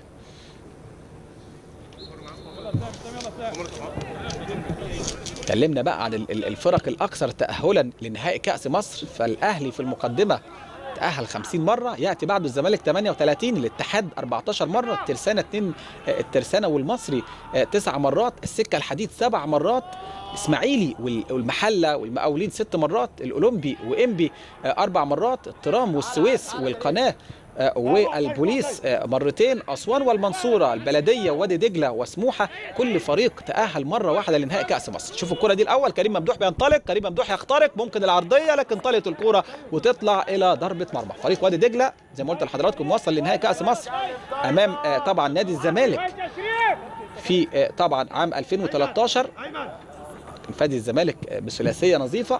اتكلمنا بقى عن الفرق الاكثر تاهلا لنهائي كاس مصر. فالاهلي في المقدمه تاهل 50 مره، ياتي بعده الزمالك 38، الاتحاد 14 مره، الترسانه والمصري 9 مرات، السكه الحديد 7 مرات، اسماعيلي والمحله والمقاولين 6 مرات، الاولمبي وانبي 4 مرات، الترام والسويس والقناه والبوليس 2 مرة، أسوان والمنصورة، البلدية ووادي دجلة وسموحة، كل فريق تأهل مرة واحدة لنهائي كأس مصر. شوفوا الكرة دي الأول، كريم ممدوح بينطلق، كريم ممدوح يخترق، ممكن العرضية لكن طالت الكرة وتطلع إلى ضربة مرمى. فريق وادي دجلة زي ما قلت لحضراتكم وصل لنهائي كأس مصر أمام طبعا نادي الزمالك في طبعا عام 2013. فادي الزمالك بثلاثية نظيفة،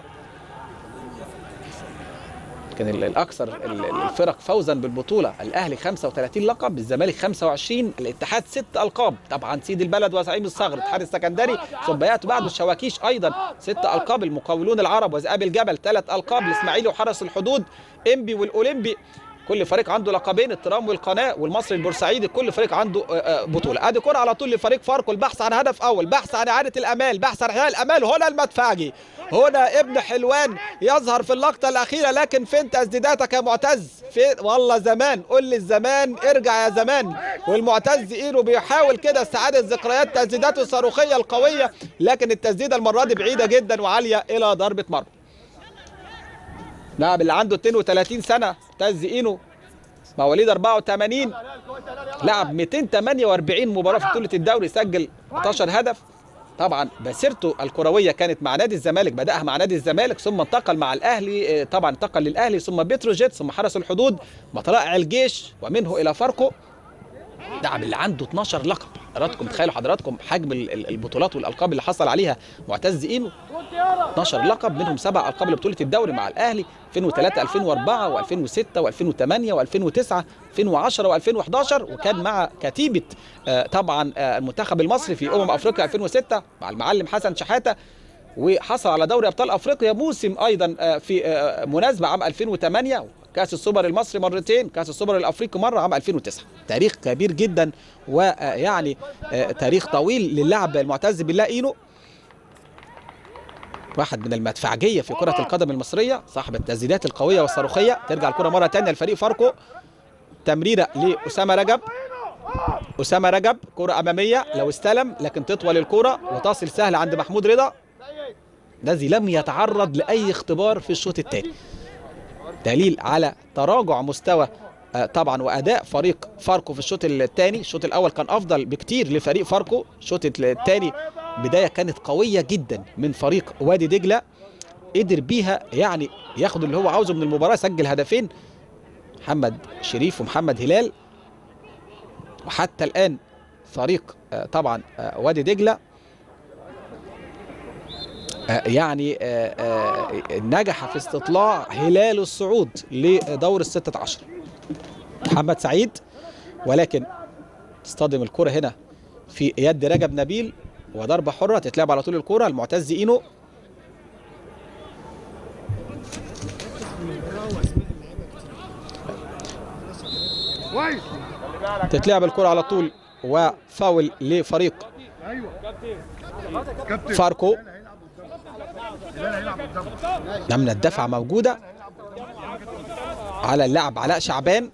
كان الأكثر الفرق فوزا بالبطولة. الأهلي 35 لقب، الزمالك 25، الاتحاد 6 ألقاب، طبعا سيد البلد وزعيم الصغر، الاتحاد السكندري صبيات بعده الشواكيش أيضا 6 ألقاب، المقاولون العرب وذئاب الجبل 3 ألقاب، الإسماعيلي وحرس الحدود، إنبي والأولمبي كل فريق عنده لقبين، الترام والقناه والمصري البورسعيدي، كل فريق عنده بطوله. ادي كره على طول لفريق فاركو، البحث عن هدف اول، بحث عن اعاده الامال، بحث عن احياء الامال. هنا المدفعجي، هنا ابن حلوان يظهر في اللقطه الاخيره، لكن فين تسديداتك يا معتز؟ فين والله زمان، قول لي الزمان، ارجع يا زمان. والمعتز ايده بيحاول كده استعاده ذكريات تسديداته الصاروخيه القويه، لكن التسديده المره دي بعيده جدا وعاليه الى ضربه مرمى. لاعب اللي عنده 32 سنة معتز إينو، مواليد 84، لعب 248 مباراة في بطولة الدوري، سجل 13 هدف. طبعا مسيرته الكروية كانت مع نادي الزمالك، بدأها مع نادي الزمالك ثم انتقل مع الأهلي، طبعا انتقل للأهلي ثم بتروجيت ثم حرس الحدود، مطرائع الجيش ومنه إلى فاركو. اللاعب اللي عنده 12 لقب، حضراتكم تخيلوا حضراتكم حجم البطولات والالقاب اللي حصل عليها معتز اينو، 12 لقب منهم 7 ألقاب لبطوله الدوري مع الاهلي 2003 2004 و2006 و2008 و2009 2010 و2011، وكان مع كتيبه طبعا المنتخب المصري في افريقيا 2006 مع المعلم حسن شحاته، وحصل على دوري ابطال افريقيا موسم ايضا في مناسبه عام 2008، كأس السوبر المصري 2 مرات، كأس السوبر الأفريقي مرة عام 2009. تاريخ كبير جدا ويعني تاريخ طويل للاعب المعتز بالله إينو، واحد من المدفعجية في كرة القدم المصرية، صاحب التسديدات القوية والصاروخية. ترجع الكرة مرة ثانية لفريق فاركو، تمريرة لأسامة رجب، أسامة رجب كرة أمامية لو استلم، لكن تطول الكرة وتصل سهلة عند محمود رضا الذي لم يتعرض لأي اختبار في الشوط الثاني. دليل على تراجع مستوى طبعا واداء فريق فاركو في الشوط الثاني. الشوط الاول كان افضل بكتير لفريق فاركو، الشوط الثاني بدايه كانت قويه جدا من فريق وادي دجله، قدر بيها يعني ياخد اللي هو عاوزه من المباراه، سجل هدفين محمد شريف ومحمد هلال. وحتى الان فريق طبعا وادي دجله يعني نجح في استطلاع هلال الصعود لدور ال16 محمد سعيد، ولكن تصطدم الكرة هنا في يد رجب نبيل وضربة حرة تتلعب على طول الكرة المعتز إينو. تتلعب الكرة على طول وفاول لفريق فاركو. نمنا الدفعة موجودة على اللاعب علاء شعبان،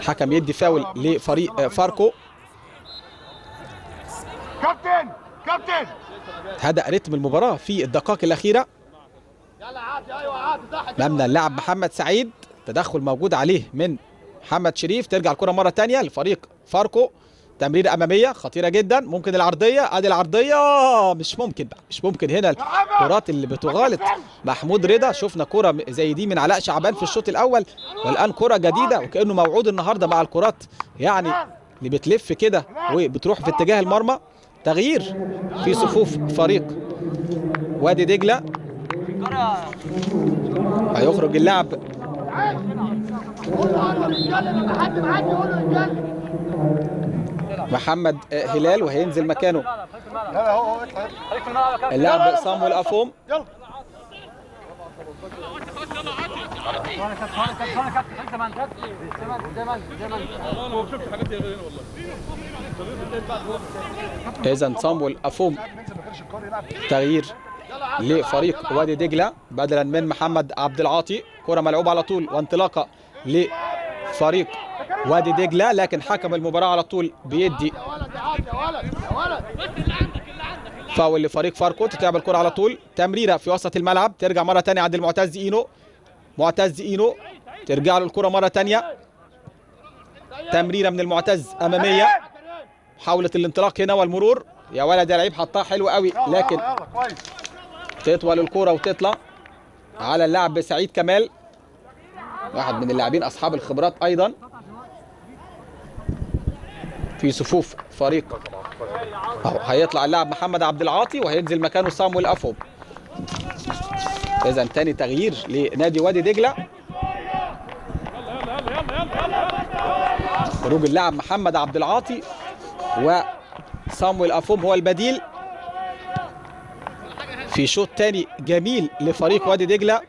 حكم يدي فاول لفريق فاركو. كابتن هدأ رتم المباراة في الدقائق الأخيرة. ممنع اللاعب محمد سعيد، تدخل موجود عليه من محمد شريف. ترجع الكرة مرة ثانية لفريق فاركو، تمريرة أمامية خطيرة جدا، ممكن العرضية، أدي العرضية مش ممكن بقى، مش ممكن. هنا الكرات اللي بتغالط محمود رضا، شفنا كرة زي دي من علاء شعبان في الشوط الأول، والآن كرة جديدة وكأنه موعود النهاردة مع الكرات يعني اللي بتلف كده وبتروح في اتجاه المرمى. تغيير في صفوف فريق وادي دجلة، هيخرج اللاعب محمد هلال وهينزل مكانه اللاعب صامويل افوم. إذا صامويل افوم تغيير لفريق وادي دجلة بدلا من محمد عبد العاطي. كرة ملعوبة على طول وانطلاقة لفريق وادي دجلة، لكن حكم المباراة على طول بيدي فاول لفريق فاركو. تتلعب الكرة على طول، تمريرة في وسط الملعب، ترجع مرة ثانية عند المعتز اينو. معتز اينو ترجع له الكرة مرة ثانية، تمريرة من المعتز أمامية، محاولة الانطلاق هنا والمرور. يا ولد يا لعيب، حطها حلو قوي، لكن تطول الكرة وتطلع على اللاعب سعيد كمال، واحد من اللاعبين أصحاب الخبرات أيضا في صفوف فريق. هيطلع اللاعب محمد عبد العاطي وهينزل مكانه صامويل أفوب. إذا تاني تغيير لنادي وادي دجلة، خروج اللاعب محمد عبد العاطي وصامويل أفوب هو البديل في شوط تاني جميل لفريق وادي دجلة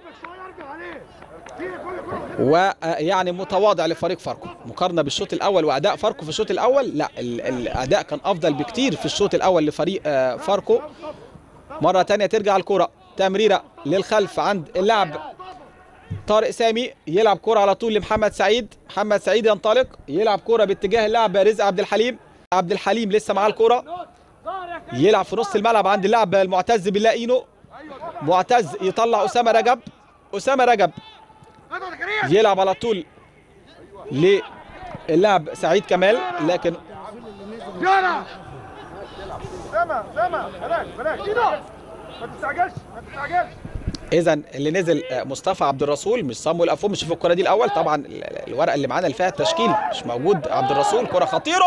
ويعني متواضع لفريق فاركو مقارنه بالشوط الاول واداء فاركو في الشوط الاول. لا، الاداء كان افضل بكتير في الشوط الاول لفريق فاركو. مره ثانيه ترجع الكره، تمريره للخلف عند اللاعب طارق سامي، يلعب كره على طول لمحمد سعيد. محمد سعيد ينطلق، يلعب كره باتجاه اللاعب رزق عبد الحليم. عبد الحليم لسه معاه الكره، يلعب في نص الملعب عند اللاعب المعتز بالله اينو. معتز يطلع أسامة رجب، أسامة رجب يلعب على طول للاعب سعيد كمال، لكن اذا اللي نزل مصطفى عبد الرسول مش صامويل أفوم. شوف الكره دي الاول، طبعا الورقه اللي معانا اللي فيها التشكيل مش موجود عبد الرسول. كره خطيره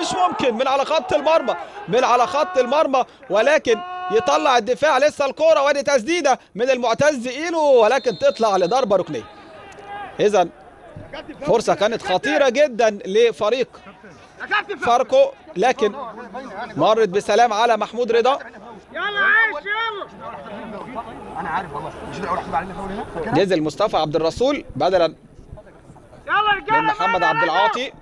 مش ممكن، من على خط المرمى، من على خط المرمى، ولكن يطلع الدفاع. لسه الكره وادي تسديده من المعتز اينو، ولكن تطلع لضربه ركنيه. اذا فرصه كانت خطيره جدا لفريق فاركو، لكن مرت بسلام على محمود رضا. يلا عايش، يلا انا عارف والله مش دعوه راح علينا فاول هنا. نزل مصطفى عبد الرسول بدلا من محمد عبد العاطي.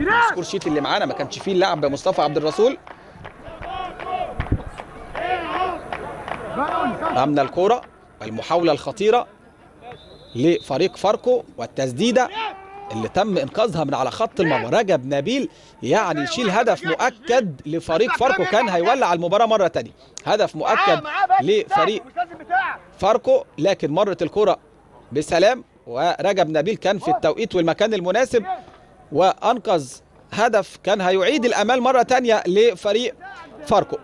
السكور شيت اللي معانا ما كانش فيه اللاعب مصطفى عبد الرسول. امنا الكوره، المحاوله الخطيره لفريق فاركو والتسديده اللي تم انقاذها من على خط المرمى. رجب نبيل يعني يشيل هدف مؤكد لفريق فاركو، كان هيولع المباراه مره ثانيه. هدف مؤكد لفريق فاركو، لكن مرت الكره بسلام ورجب نبيل كان في التوقيت والمكان المناسب وانقذ هدف كان هيعيد الامال مره ثانيه لفريق فاركو.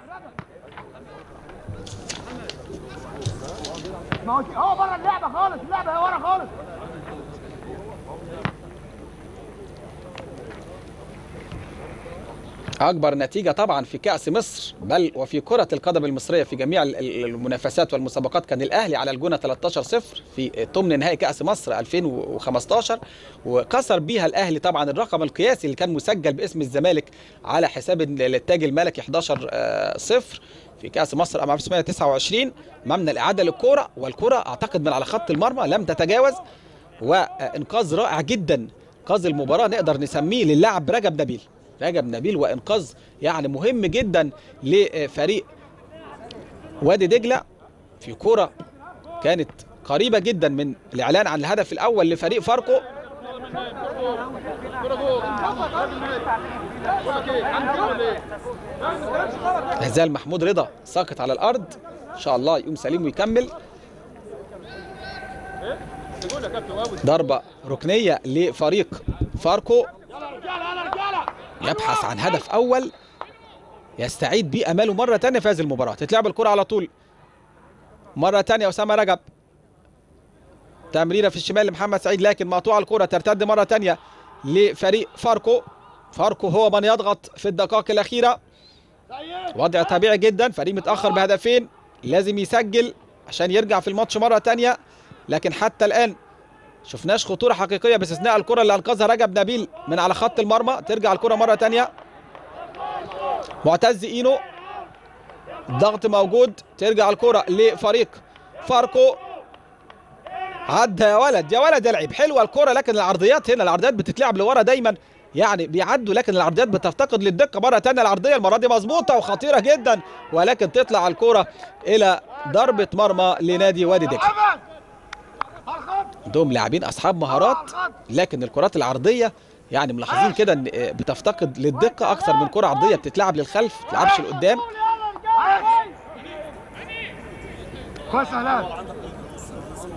بره اللعبه خالص، اللعبه ورا خالص. أكبر نتيجة طبعا في كأس مصر بل وفي كرة القدم المصرية في جميع المنافسات والمسابقات كان الأهلي على الجونة 13-0 في ثمن نهائي كأس مصر 2015، وكسر بيها الأهلي طبعا الرقم القياسي اللي كان مسجل باسم الزمالك على حساب التاج الملكي 11-0 في كأس مصر 1929. ممنع الإعادة للكرة، والكرة أعتقد من على خط المرمى لم تتجاوز، وإنقاذ رائع جدا، إنقاذ المباراة نقدر نسميه للاعب رجب نبيل. رجب نبيل وإنقاذ يعني مهم جدا لفريق وادي دجلة في كرة كانت قريبة جدا من الإعلان عن الهدف الأول لفريق فاركو. اعتزال محمود رضا ساقط على الارض، ان شاء الله يقوم سليم ويكمل. ضربه ركنيه لفريق فاركو يبحث عن هدف اول يستعيد بيه اماله مره ثانيه في هذه المباراه. تتلعب الكره على طول مره ثانيه، اسامه رجب تمريره في الشمال لمحمد سعيد لكن مقطوعه الكره، ترتد مره ثانيه لفريق فاركو. فاركو هو من يضغط في الدقائق الاخيره، وضع طبيعي جدا، فريق متاخر بهدفين لازم يسجل عشان يرجع في الماتش مره ثانيه، لكن حتى الان شفناش خطوره حقيقيه باستثناء الكره اللي انقذها رجب نبيل من على خط المرمى. ترجع الكره مره ثانيه، معتز اينو، الضغط موجود، ترجع الكره لفريق فاركو. عدى يا ولد يا ولد يا لعيب، حلوه الكره لكن العرضيات هنا، العرضيات بتتلعب لورا دايما، يعني بيعدوا لكن العرضيات بتفتقد للدقه. مره ثانيه العرضيه المره دي مظبوطه وخطيره جدا، ولكن تطلع الكره الى ضربه مرمى لنادي وادي دجلة. عندهم لاعبين اصحاب مهارات لكن الكرات العرضيه يعني ملاحظين كده ان بتفتقد للدقه اكثر من كره عرضيه بتتلعب للخلف، ما بتلعبش لقدام.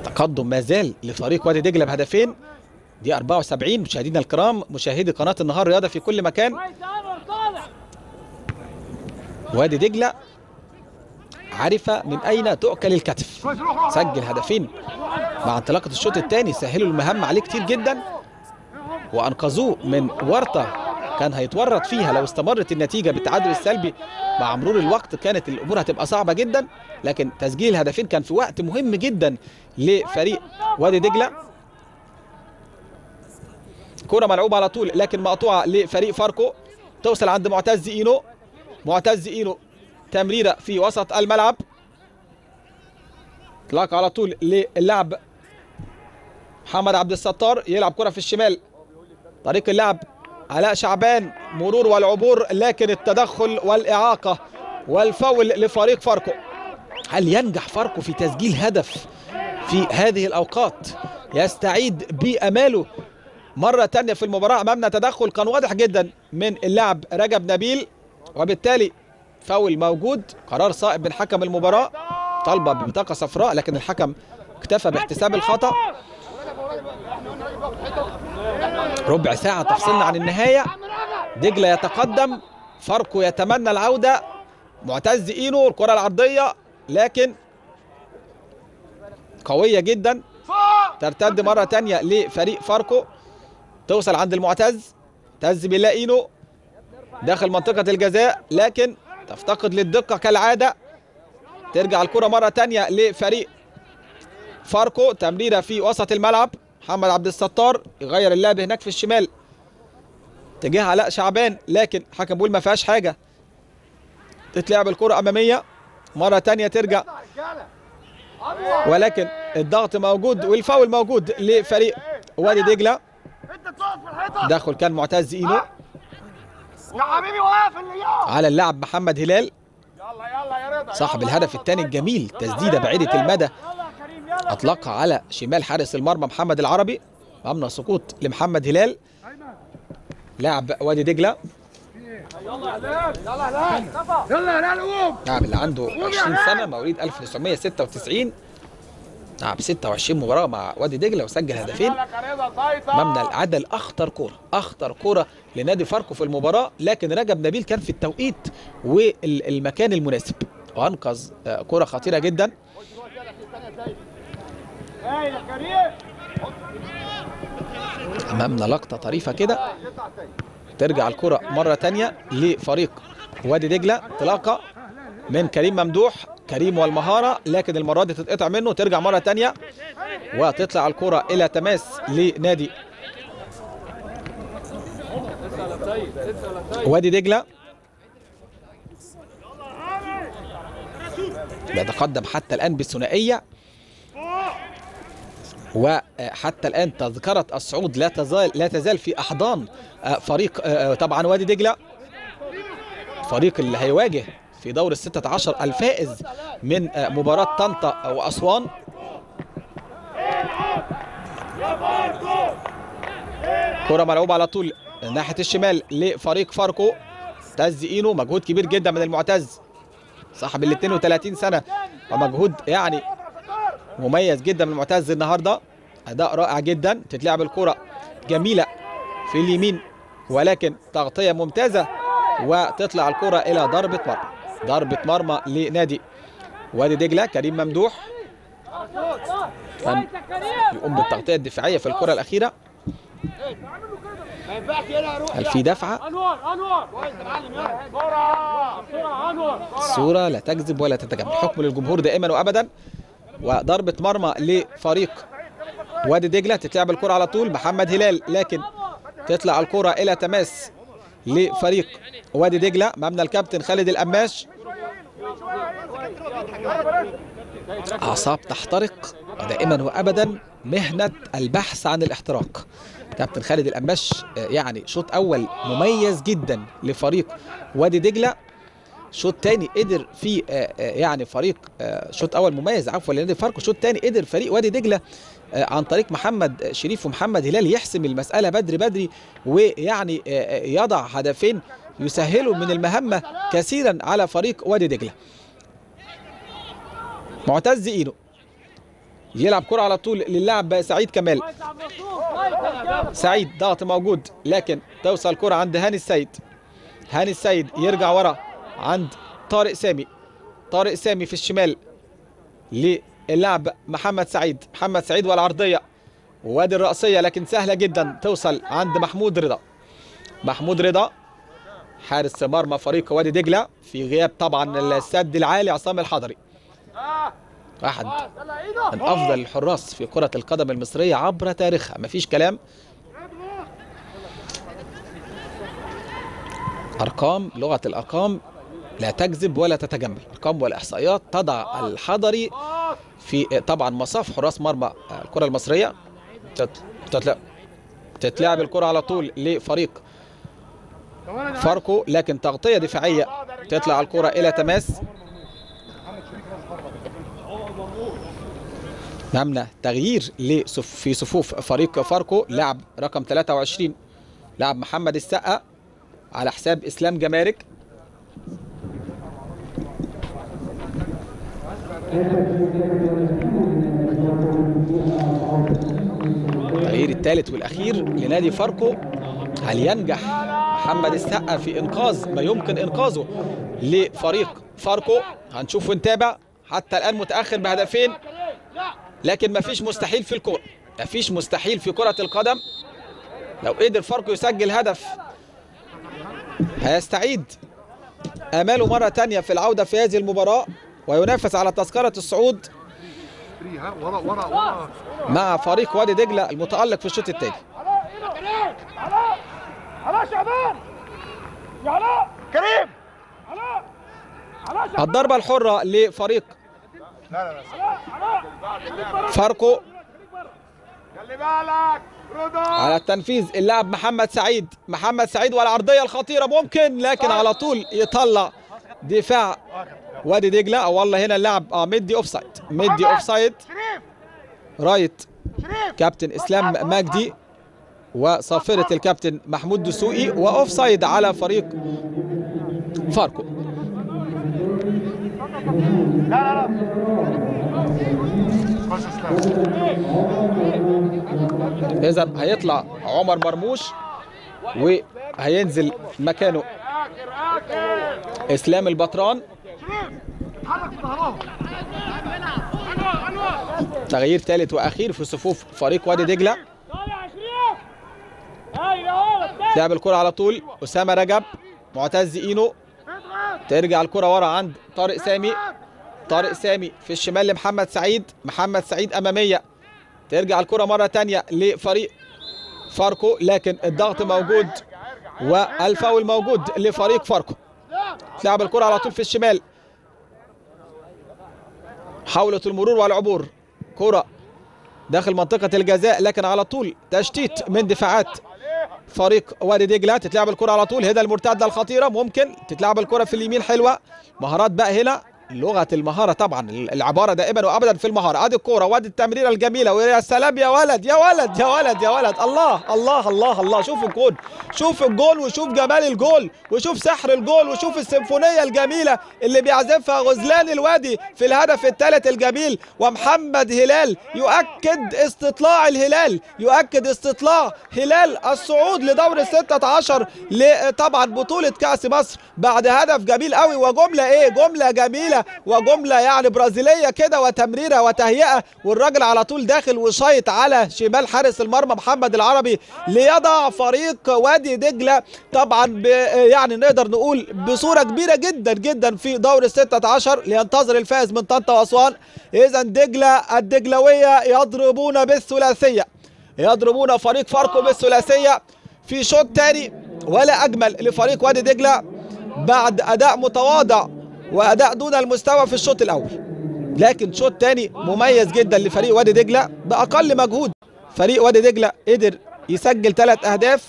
تقدم ما زال لفريق وادي دجله بهدفين. دي 74 مشاهدينا الكرام، مشاهدي قناه النهار رياضه في كل مكان. وادي دجله عارفه من اين تؤكل الكتف، سجل هدفين مع انطلاقه الشوط الثاني، سهلوا المهمه عليه كتير جدا وانقذوه من ورطه كان هيتورط فيها لو استمرت النتيجه بالتعادل السلبي مع مرور الوقت، كانت الامور هتبقى صعبه جدا، لكن تسجيل هدفين كان في وقت مهم جدا لفريق وادي دجله. كره ملعوبه على طول لكن مقطوعه لفريق فاركو، توصل عند معتز اينو، معتز اينو تمريره في وسط الملعب، اطلاق على طول للعب محمد عبد الستار، يلعب كره في الشمال، طريق اللعب علاء شعبان، مرور والعبور لكن التدخل والاعاقه والفاول لفريق فاركو. هل ينجح فاركو في تسجيل هدف في هذه الاوقات يستعيد باماله مره ثانيه في المباراه؟ امامنا تدخل كان واضح جدا من اللاعب رجب نبيل، وبالتالي فاول موجود، قرار صائب من حكم المباراه، طالبه ببطاقه صفراء لكن الحكم اكتفى باحتساب الخطا. ربع ساعة تفصلنا عن النهاية، دجلة يتقدم، فاركو يتمنى العودة، معتز اينو الكرة العرضية لكن قوية جدا، ترتد مرة تانية لفريق فاركو، توصل عند المعتز، معتز بالله اينو داخل منطقة الجزاء لكن تفتقد للدقة كالعادة، ترجع الكرة مرة تانية لفريق فاركو، تمريرة في وسط الملعب، محمد عبد الستار يغير اللعب هناك في الشمال اتجاه علاء شعبان لكن حكم بيقول ما فيهاش حاجه، تتلعب الكره اماميه مره ثانيه، ترجع ولكن الضغط موجود والفاول موجود لفريق وادي دجله. دخل كان معتز اينو على اللاعب محمد هلال صاحب الهدف الثاني الجميل، تسديده بعيده المدى أطلقها على شمال حارس المرمى محمد العربي، أمنع سقوط لمحمد هلال لاعب وادي دجلة. لاعب اللي عنده 20 سنة، مواليد 1996، لعب 26 مباراة مع وادي دجلة وسجل هدفين. أمامنا العادة الأخطر كورة، أخطر كورة لنادي فاركو في المباراة، لكن رجب نبيل كان في التوقيت والمكان المناسب وأنقذ كورة خطيرة جدا. أمامنا لقطة طريفة كده، ترجع الكرة مرة تانية لفريق وادي دجلة، انطلاقة من كريم ممدوح، كريم والمهارة لكن المرة دي تتقطع منه، ترجع مرة تانية وتطلع الكرة إلى تماس لنادي وادي دجلة. بيتقدم حتى الآن بالثنائية، وحتى الآن تذكرة الصعود لا تزال في أحضان فريق طبعا وادي دجلة، فريق اللي هيواجه في دور ال16 الفائز من مباراة طنطا وأسوان. كرة ملعوبه على طول ناحيه الشمال لفريق فاركو. معتز اينو مجهود كبير جدا من المعتز صاحب ال 32 سنه، ومجهود يعني مميز جدا من المعتز النهارده، اداء رائع جدا. تتلعب الكرة جميله في اليمين ولكن تغطيه ممتازه وتطلع الكرة الى ضربه مرمى. ضربه مرمى لنادي وادي دجله. كريم ممدوح يقوم بالتغطيه الدفاعيه في الكرة الاخيره. هل في دفعه؟ الصوره لا تكذب ولا تتجمل، حكم للجمهور دائما وابدا. وضربه مرمى لفريق وادي دجله. تتلعب الكره على طول محمد هلال، لكن تطلع الكره الى تماس لفريق وادي دجله. مبنى الكابتن خالد القماش. اعصاب تحترق دائما وابدا، مهنه البحث عن الاحتراق. كابتن خالد القماش يعني شوط اول مميز جدا لفريق وادي دجله. شوط ثاني قدر فيه يعني فريق، شوط اول مميز عفوا لنادي فاركو. شوط ثاني قدر فريق وادي دجله عن طريق محمد شريف ومحمد هلال يحسم المساله بدري بدري، ويعني يضع هدفين يسهلوا من المهمه كثيرا على فريق وادي دجله. معتز اينو يلعب كرة على طول للاعب سعيد كمال. سعيد ضغط موجود لكن توصل كرة عند هاني السيد. هاني السيد يرجع ورا عند طارق سامي. طارق سامي في الشمال للاعب محمد سعيد. محمد سعيد والعرضية وادي الرأسية لكن سهلة جدا، توصل عند محمود رضا. محمود رضا حارس مرمى فريق وادي دجلة في غياب طبعا السد العالي عصام الحضري، واحد من أفضل الحراس في كرة القدم المصرية عبر تاريخها، مفيش كلام. أرقام، لغة الأرقام لا تجذب ولا تتجمل، أرقام والإحصائيات تضع الحضري في طبعا مصاف حراس مرمى الكرة المصرية. تتلعب الكرة على طول لفريق فاركو لكن تغطية دفاعية، تطلع الكرة إلى تماس. ممنع تغيير في صفوف فريق فاركو. لاعب رقم 23 لاعب محمد السقا على حساب اسلام جمارك. التغيير الثالث والاخير لنادي فاركو. هل ينجح محمد السقا في انقاذ ما يمكن انقاذه لفريق فاركو؟ هنشوف ونتابع. حتى الان متاخر بهدفين لكن مفيش مستحيل في الكرة، مفيش مستحيل في كرة القدم. لو قدر فاركو يسجل هدف هيستعيد آماله مرة تانية في العودة في هذه المباراة وينافس على تذكرة الصعود مع فريق وادي دجلة المتألق في الشوط الثاني. علاء شعبان، يا علاء كريم، الضربة الحرة لفريق فاركو. على التنفيذ اللاعب محمد سعيد. محمد سعيد والعرضية الخطيرة ممكن، لكن على طول يطلع دفاع وادي دجلة. والله هنا اللاعب مدي اوفسايد. مدي اوفسايد رايت كابتن اسلام مجدي وصافرة الكابتن محمود دسوقي، واوفسايد على فريق فاركو. إذا هيطلع عمر مرموش وهينزل مكانه إسلام البطران. تغيير ثالث وأخير في صفوف فريق وادي دجلة. لعب الكرة على طول أسامة رجب. معتز إينو، ترجع الكرة ورا عند طارق سامي. طارق سامي في الشمال لمحمد سعيد. محمد سعيد أمامية، ترجع الكرة مرة تانية لفريق فاركو لكن الضغط موجود والفاول موجود لفريق فاركو. تلعب الكرة على طول في الشمال، حاولت المرور والعبور، كرة داخل منطقة الجزاء لكن على طول تشتيت من دفاعات فريق وادي دجلة. تتلعب الكرة على طول، هنا المرتدة الخطيرة ممكن. تتلعب الكرة في اليمين، حلوة مهارات بقى هنا لغه المهاره طبعا، العباره دائما وابدا في المهاره. ادي الكوره وادي التمريره الجميله، ويا سلام يا ولد يا ولد يا ولد يا ولد. الله الله الله الله، شوف الجول، شوف الجول وشوف جمال الجول وشوف سحر الجول وشوف السيمفونيه الجميله اللي بيعزفها غزلان الوادي في الهدف الثالث الجميل. ومحمد هلال يؤكد استطلاع الهلال، يؤكد استطلاع هلال الصعود لدور ال16 طبعا بطوله كأس مصر بعد هدف جميل قوي. وجمله ايه، جمله جميله وجملة يعني برازيلية كده، وتمريرة وتهيئة، والراجل على طول داخل وشايط على شمال حارس المرمى محمد العربي ليضع فريق وادي دجلة طبعا يعني نقدر نقول بصورة كبيرة جدا جدا في دور ال16 لينتظر الفائز من طنطا واسوان. اذا دجلة الدجلوية يضربون بالثلاثية، يضربون فريق فاركو بالثلاثية في شوط تاني ولا اجمل لفريق وادي دجلة بعد اداء متواضع وأداء دون المستوى في الشوط الأول، لكن شوط تاني مميز جدا لفريق وادي دجلة. بأقل مجهود فريق وادي دجلة قدر يسجل 3 أهداف،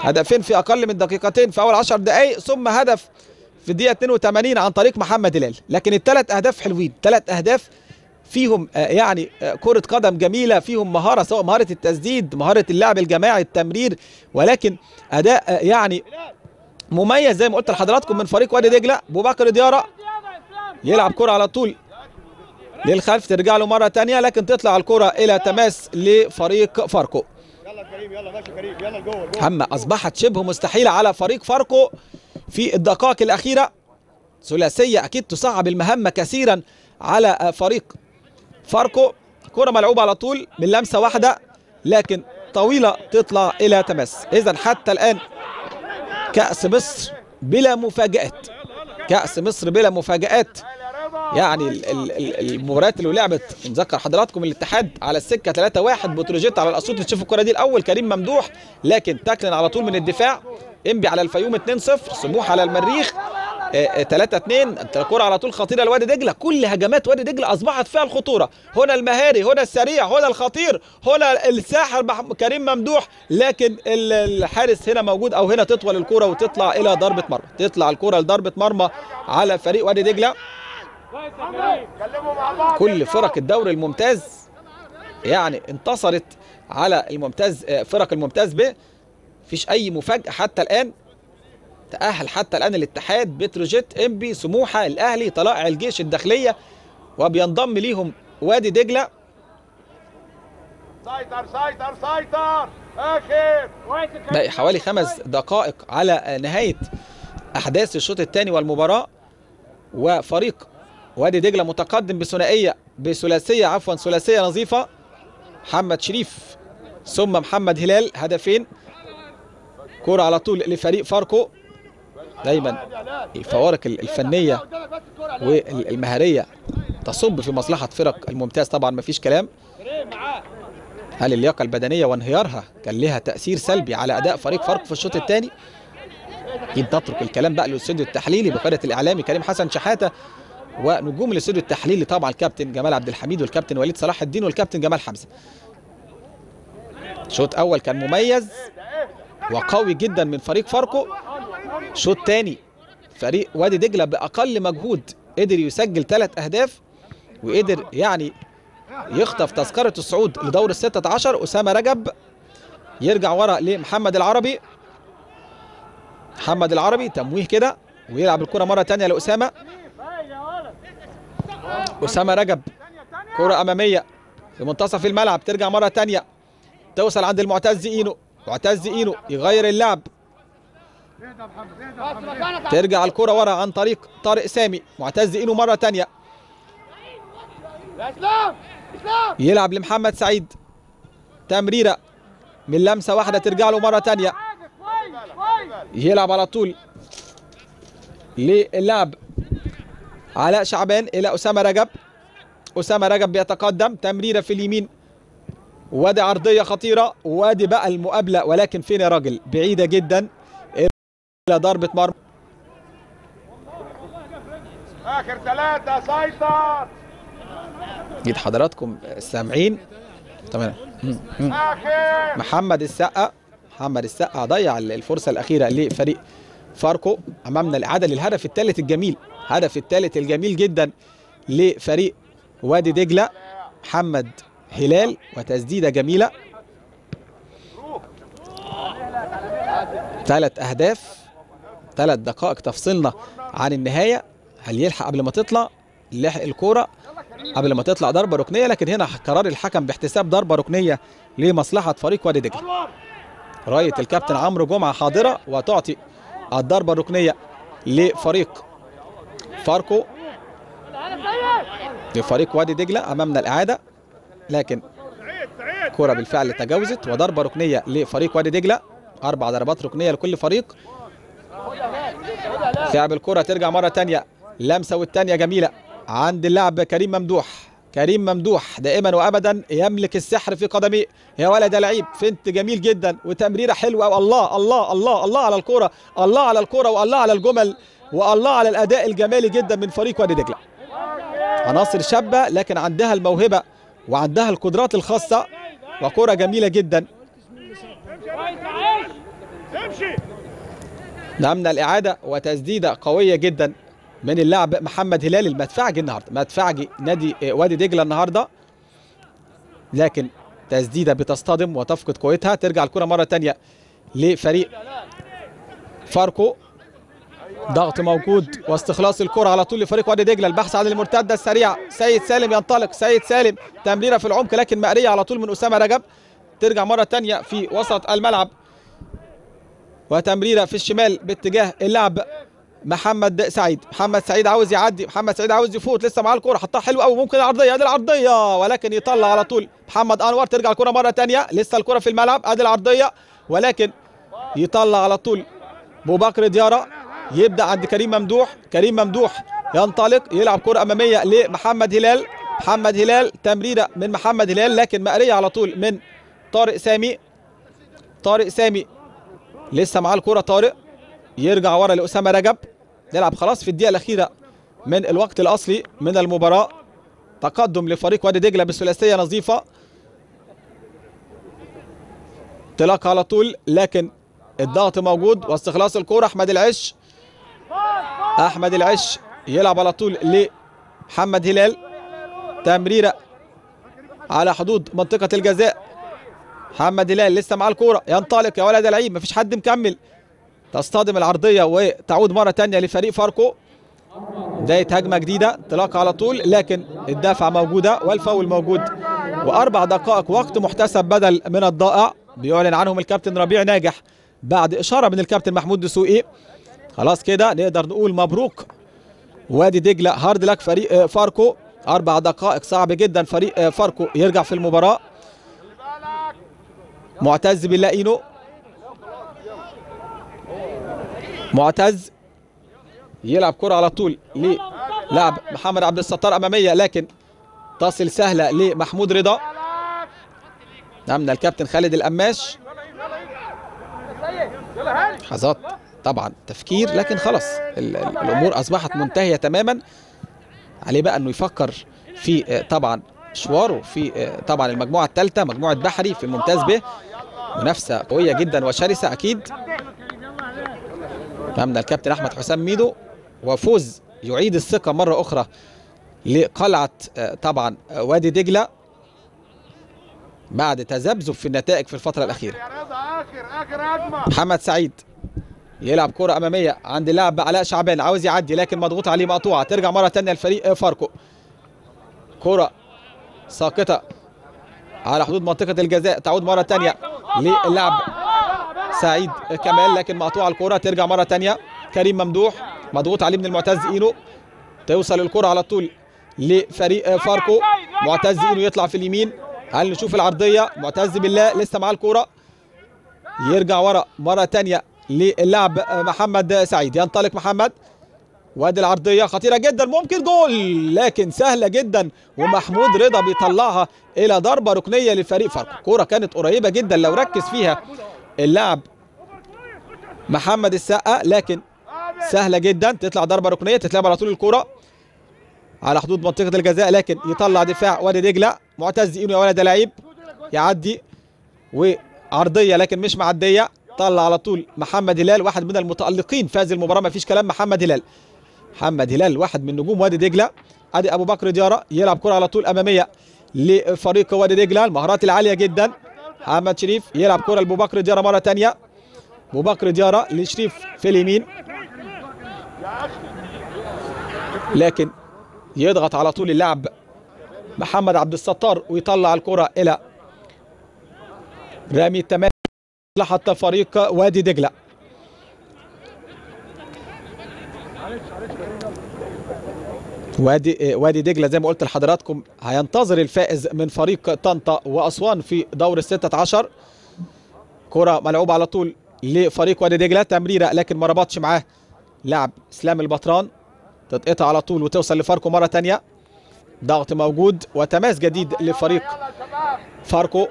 هدفين في أقل من دقيقتين في أول 10 دقايق، ثم هدف في الدقيقة 82 عن طريق محمد هلال. لكن ال3 أهداف حلوين، 3 أهداف فيهم يعني كرة قدم جميلة، فيهم مهارة، سواء مهارة التسديد، مهارة اللعب الجماعي، التمرير، ولكن أداء يعني مميز زي ما قلت لحضراتكم من فريق وادي دجلة. بوبكر ديارة يلعب كرة على طول للخلف، ترجع له مرة تانية لكن تطلع الكرة إلى تماس لفريق فاركو. أما أصبحت شبه مستحيلة على فريق فاركو في الدقائق الأخيرة. ثلاثية أكيد تصعب المهمة كثيرا على فريق فاركو. كرة ملعوبة على طول من لمسة واحدة لكن طويلة تطلع إلى تماس. إذا حتى الآن كأس مصر بلا مفاجآت، كأس مصر بلا مفاجآت. يعني المباريات اللي لعبت، نذكر حضراتكم الاتحاد على السكه 3-1 بتروجيت على الاسيوطي، تشوف الكره دي الاول كريم ممدوح لكن تاكلن على طول من الدفاع. انبي على الفيوم 2-0، سموح على المريخ 3-2، الكره على طول خطيره لوادي دجله. كل هجمات وادي دجله اصبحت فيها الخطوره، هنا المهاري، هنا السريع، هنا الخطير، هنا الساحر كريم ممدوح، لكن الحارس هنا موجود، او هنا تطول الكره وتطلع الى ضربه مرمى، تطلع الكره لضربه مرمى على فريق وادي دجله. كل فرق الدوري الممتاز يعني انتصرت على الممتاز، فرق الممتاز ب، مفيش اي مفاجاه حتى الان. تأهل حتى الآن الاتحاد، بتروجيت، انبي، سموحة، الأهلي، طلائع الجيش، الداخلية، وبينضم ليهم وادي دجلة. سيطر سيطر سيطر آخر. باقي حوالي 5 دقائق على نهاية أحداث الشوط الثاني والمباراة، وفريق وادي دجلة متقدم بثلاثية نظيفة، محمد شريف ثم محمد هلال، هدفين. كرة على طول لفريق فاركو، دايما الفوارق الفنية والمهارية تصب في مصلحة فرق الممتاز طبعا، مفيش كلام. هل اللياقة البدنية وانهيارها كان لها تأثير سلبي على أداء فريق فاركو في الشوط الثاني؟ أكيد نترك الكلام بقى للاستوديو التحليلي بقيادة الإعلامي كريم حسن شحاتة ونجوم الاستوديو التحليلي طبعا، الكابتن جمال عبد الحميد والكابتن وليد صلاح الدين والكابتن جمال حمزة. شوط أول كان مميز وقوي جدا من فريق فاركو. شوط تاني فريق وادي دجلة بأقل مجهود قدر يسجل 3 أهداف وقدر يعني يخطف تذكرة الصعود لدور ال16. أسامة رجب يرجع ورا لمحمد العربي، محمد العربي تمويه كده ويلعب الكرة مرة تانية لأسامة. أسامة رجب كرة أمامية في منتصف الملعب، ترجع مرة تانية توصل عند المعتز إينو، معتز إينو يغير اللعب، ترجع الكرة ورا عن طريق طارق سامي، معتز إينو مرة تانية يلعب لمحمد سعيد، تمريرة من لمسة واحدة ترجع له مرة تانية، يلعب على طول للعب علاء شعبان إلى أسامة رجب، أسامة رجب بيتقدم، تمريرة في اليمين، وادي عرضية خطيرة، وادي بقى المقابلة، ولكن فين يا راجل، بعيدة جدا إلى ضربة مرمى. آخر 3 سيطر. جيت حضراتكم سامعين طبعا محمد السقا، محمد السقا ضيع الفرصة الأخيرة لفريق فاركو امامنا الاعاده للهدف الثالث الجميل، هدف الثالث الجميل جدا لفريق وادي دجله، محمد هلال وتسديده جميله. 3 اهداف، 3 دقائق تفصلنا عن النهايه. هل يلحق قبل ما تطلع؟ لحق الكوره قبل ما تطلع ضربه ركنيه، لكن هنا قرار الحكم باحتساب ضربه ركنيه لمصلحه فريق وادي دجله. رايه الكابتن عمرو جمعه حاضره وتعطي الضربه الركنيه لفريق فاركو، لفريق وادي دجله. امامنا الاعاده، لكن كره بالفعل تجاوزت وضربه ركنيه لفريق وادي دجله. 4 ضربات ركنيه لكل فريق. لعب الكره ترجع مره ثانيه، لمسه والثانيه جميله عند اللاعب كريم ممدوح. كريم ممدوح دائما وابدا يملك السحر في قدميه. يا ولد يا لعيب، فنت جميل جدا وتمريره حلوه. الله الله الله الله على الكوره، الله على الكوره والله على الجمل والله على الاداء الجمالي جدا من فريق وادي دجله. عناصر شابه لكن عندها الموهبه وعندها القدرات الخاصه، وكره جميله جدا. نمنا الاعاده وتسديده قويه جدا من اللاعب محمد هلال المدفعجي النهارده، مدفعجي نادي وادي دجله النهارده، لكن تسديده بتصطدم وتفقد قوتها. ترجع الكره مره ثانيه لفريق فاركو. ضغط موجود واستخلاص الكره على طول لفريق وادي دجله. البحث عن المرتده السريعه، سيد سالم ينطلق، سيد سالم تمريره في العمق لكن مقريه على طول من اسامه رجب. ترجع مره ثانيه في وسط الملعب وتمريره في الشمال باتجاه اللاعب محمد سعيد. محمد سعيد عاوز يعدي، محمد سعيد عاوز يفوت، لسه معاه الكوره، حطها حلوه قوي، ممكن العرضيه، ادي العرضيه ولكن يطلع على طول محمد انور. ترجع الكوره مره ثانيه، لسه الكوره في الملعب، ادي العرضيه ولكن يطلع على طول بوبكر ديارة. يبدا عند كريم ممدوح، كريم ممدوح ينطلق يلعب كره اماميه لمحمد هلال. محمد هلال تمريره من محمد هلال لكن مقريه على طول من طارق سامي. طارق سامي لسه معاه الكوره، طارق يرجع ورا لأسامة رجب. نلعب خلاص في الدقيقة الأخيرة من الوقت الأصلي من المباراة. تقدم لفريق وادي دجلة بثلاثية نظيفة، انطلاق على طول لكن الضغط موجود واستخلاص الكورة. أحمد العش، أحمد العش يلعب على طول لمحمد هلال، تمريرة على حدود منطقة الجزاء. محمد هلال لسه معاه الكورة، ينطلق يا ولد العيب، مفيش حد مكمل. تصطدم العرضية وتعود مرة تانية لفريق فاركو. بداية هجمة جديدة، انطلاق على طول لكن الدافع موجودة والفاول موجود. 4 دقائق وقت محتسب بدل من الضائع بيعلن عنهم الكابتن ربيع ناجح بعد إشارة من الكابتن محمود دسوقي. خلاص كده نقدر نقول مبروك وادي دجلة، هارد لك فريق فاركو. 4 دقائق صعب جدا، فريق فاركو يرجع في المباراة. معتز بالله إينو، معتز يلعب كرة على طول للعب محمد عبد الستار أمامية لكن تصل سهلة لمحمود رضا. أمنا الكابتن خالد القماش، لحظات طبعا تفكير لكن خلاص الأمور أصبحت منتهية تماما. عليه بقى أنه يفكر في طبعا مشواره في طبعا المجموعة الثالثة، مجموعة بحري في الممتاز به، منافسة قوية جدا وشرسة أكيد. أمامنا الكابتن أحمد حسام ميدو، وفوز يعيد الثقة مرة أخرى لقلعة طبعا وادي دجلة بعد تذبذب في النتائج في الفترة الأخيرة. محمد سعيد يلعب كرة أمامية عند اللاعب علاء شعبان، عاوز يعدي لكن مضغوط عليه، مقطوعة. ترجع مرة ثانية لفريق فاركو، كرة ساقطة على حدود منطقة الجزاء، تعود مرة ثانية للاعب سعيد كمال لكن مقطوعه الكره. ترجع مره ثانيه كريم ممدوح، مضغوط عليه من المعتز اينو، توصل الكره على طول لفريق فاركو. معتز اينو يطلع في اليمين، هل نشوف العرضيه؟ معتز بالله لسه معاه الكره، يرجع ورا مره ثانيه للاعب محمد سعيد، ينطلق محمد، وادي العرضيه خطيره جدا، ممكن جول لكن سهله جدا ومحمود رضا بيطلعها الى ضربه ركنيه لفريق فاركو. الكره كانت قريبه جدا لو ركز فيها اللاعب محمد السقا لكن سهله جدا، تطلع ضربه ركنيه، تتلعب على طول الكوره على حدود منطقه الجزاء لكن يطلع دفاع وادي دجله. معتز اينو يا ولد لعيب، يعدي وعرضيه لكن مش معديه، طلع على طول محمد هلال، واحد من المتألقين في هذه المباراة، ما فيش كلام. محمد هلال واحد من نجوم وادي دجلة. ادي ابو بكر ديارة يلعب كرة على طول امامية لفريق وادي دجلة، المهارات العالية جدا. محمد شريف يلعب كرة لابو بكر ديارة مرة ثانية، ابو بكر ديارة لشريف في اليمين، لكن يضغط على طول اللعب محمد عبد الستار ويطلع الكرة الى رامي التمام لحتى فريق وادي دجلة. وادي دجلة زي ما قلت لحضراتكم هينتظر الفائز من فريق طنطا واسوان في دور ال16. كرة ملعوبة على طول لفريق وادي دجلة، تمريرة لكن ما ربطش معاه لاعب اسلام البطران، تتقطع على طول وتوصل لفاركو مرة ثانية. ضغط موجود وتماس جديد لفريق فاركو.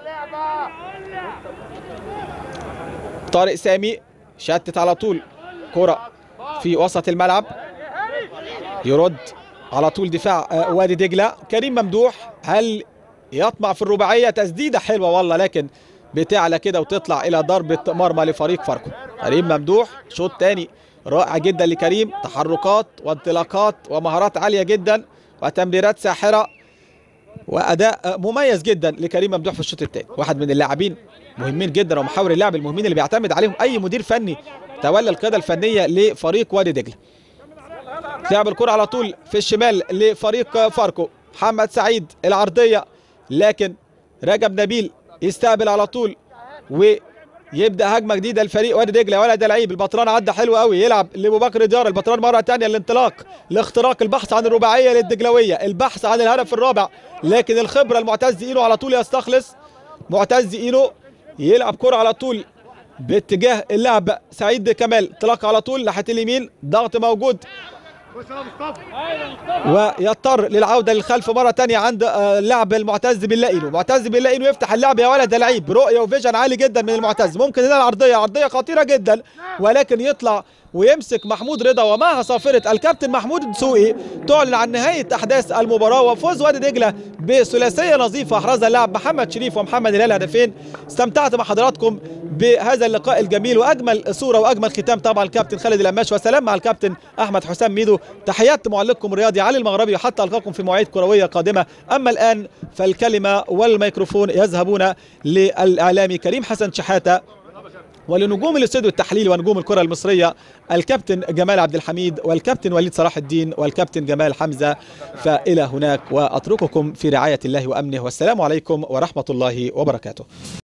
طارق سامي شتت على طول كرة في وسط الملعب، يرد على طول دفاع وادي دجلة. كريم ممدوح هل يطمع في الرباعية؟ تسديدة حلوة والله، لكن بتعلى كده وتطلع إلى ضربة مرمى لفريق فاركو. كريم ممدوح شوط ثاني رائع جدا لكريم، تحركات وانطلاقات ومهارات عالية جدا وتمريرات ساحرة وأداء مميز جدا لكريم ممدوح في الشوط الثاني. واحد من اللاعبين مهمين جدا ومحاور اللعب المهمين اللي بيعتمد عليهم أي مدير فني تولى القيادة الفنية لفريق وادي دجلة. لعب الكرة على طول في الشمال لفريق فاركو، محمد سعيد العرضية، لكن رجب نبيل يستقبل على طول ويبدأ هجمة جديدة لفريق وادي دجلة. ولا ده لعيب البطران، عدى حلو قوي، يلعب لابو بكر ديار، البطران مرة ثانية الانطلاق لاختراق، البحث عن الرباعية للدجلوية، البحث عن الهدف الرابع، لكن الخبرة المعتز إينو على طول يستخلص. معتز إينو يلعب كرة على طول باتجاه اللاعب سعيد كمال، انطلاق على طول ناحية اليمين، ضغط موجود ويضطر للعوده للخلف مره ثانيه عند اللاعب المعتز بالله إينو. معتز بالله إينو يفتح اللعب، يا ولد ده لعيب، رؤيه وفيجن عالي جدا من المعتز. ممكن هنا العرضيه، عرضيه خطيره جدا، ولكن يطلع ويمسك محمود رضا، ومعها صافره الكابتن محمود دسوقي. تعلن عن نهايه احداث المباراه وفوز وادي دجله بثلاثيه نظيفه احرزها اللاعب محمد شريف ومحمد هلال، هدفين. استمتعت مع حضراتكم بهذا اللقاء الجميل، واجمل صوره واجمل ختام طبعا الكابتن خالد القماش، وسلام مع الكابتن احمد حسام ميدو. تحيات معلقكم الرياضي علي المغربي، وحتى القاكم في مواعيد كرويه قادمه. اما الان فالكلمه والميكروفون يذهبون للاعلامي كريم حسن شحاته، ولنجوم الاستوديو والتحليل ونجوم الكره المصريه الكابتن جمال عبد الحميد والكابتن وليد صلاح الدين والكابتن جمال حمزه. فالى هناك واترككم في رعايه الله وامنه، والسلام عليكم ورحمه الله وبركاته.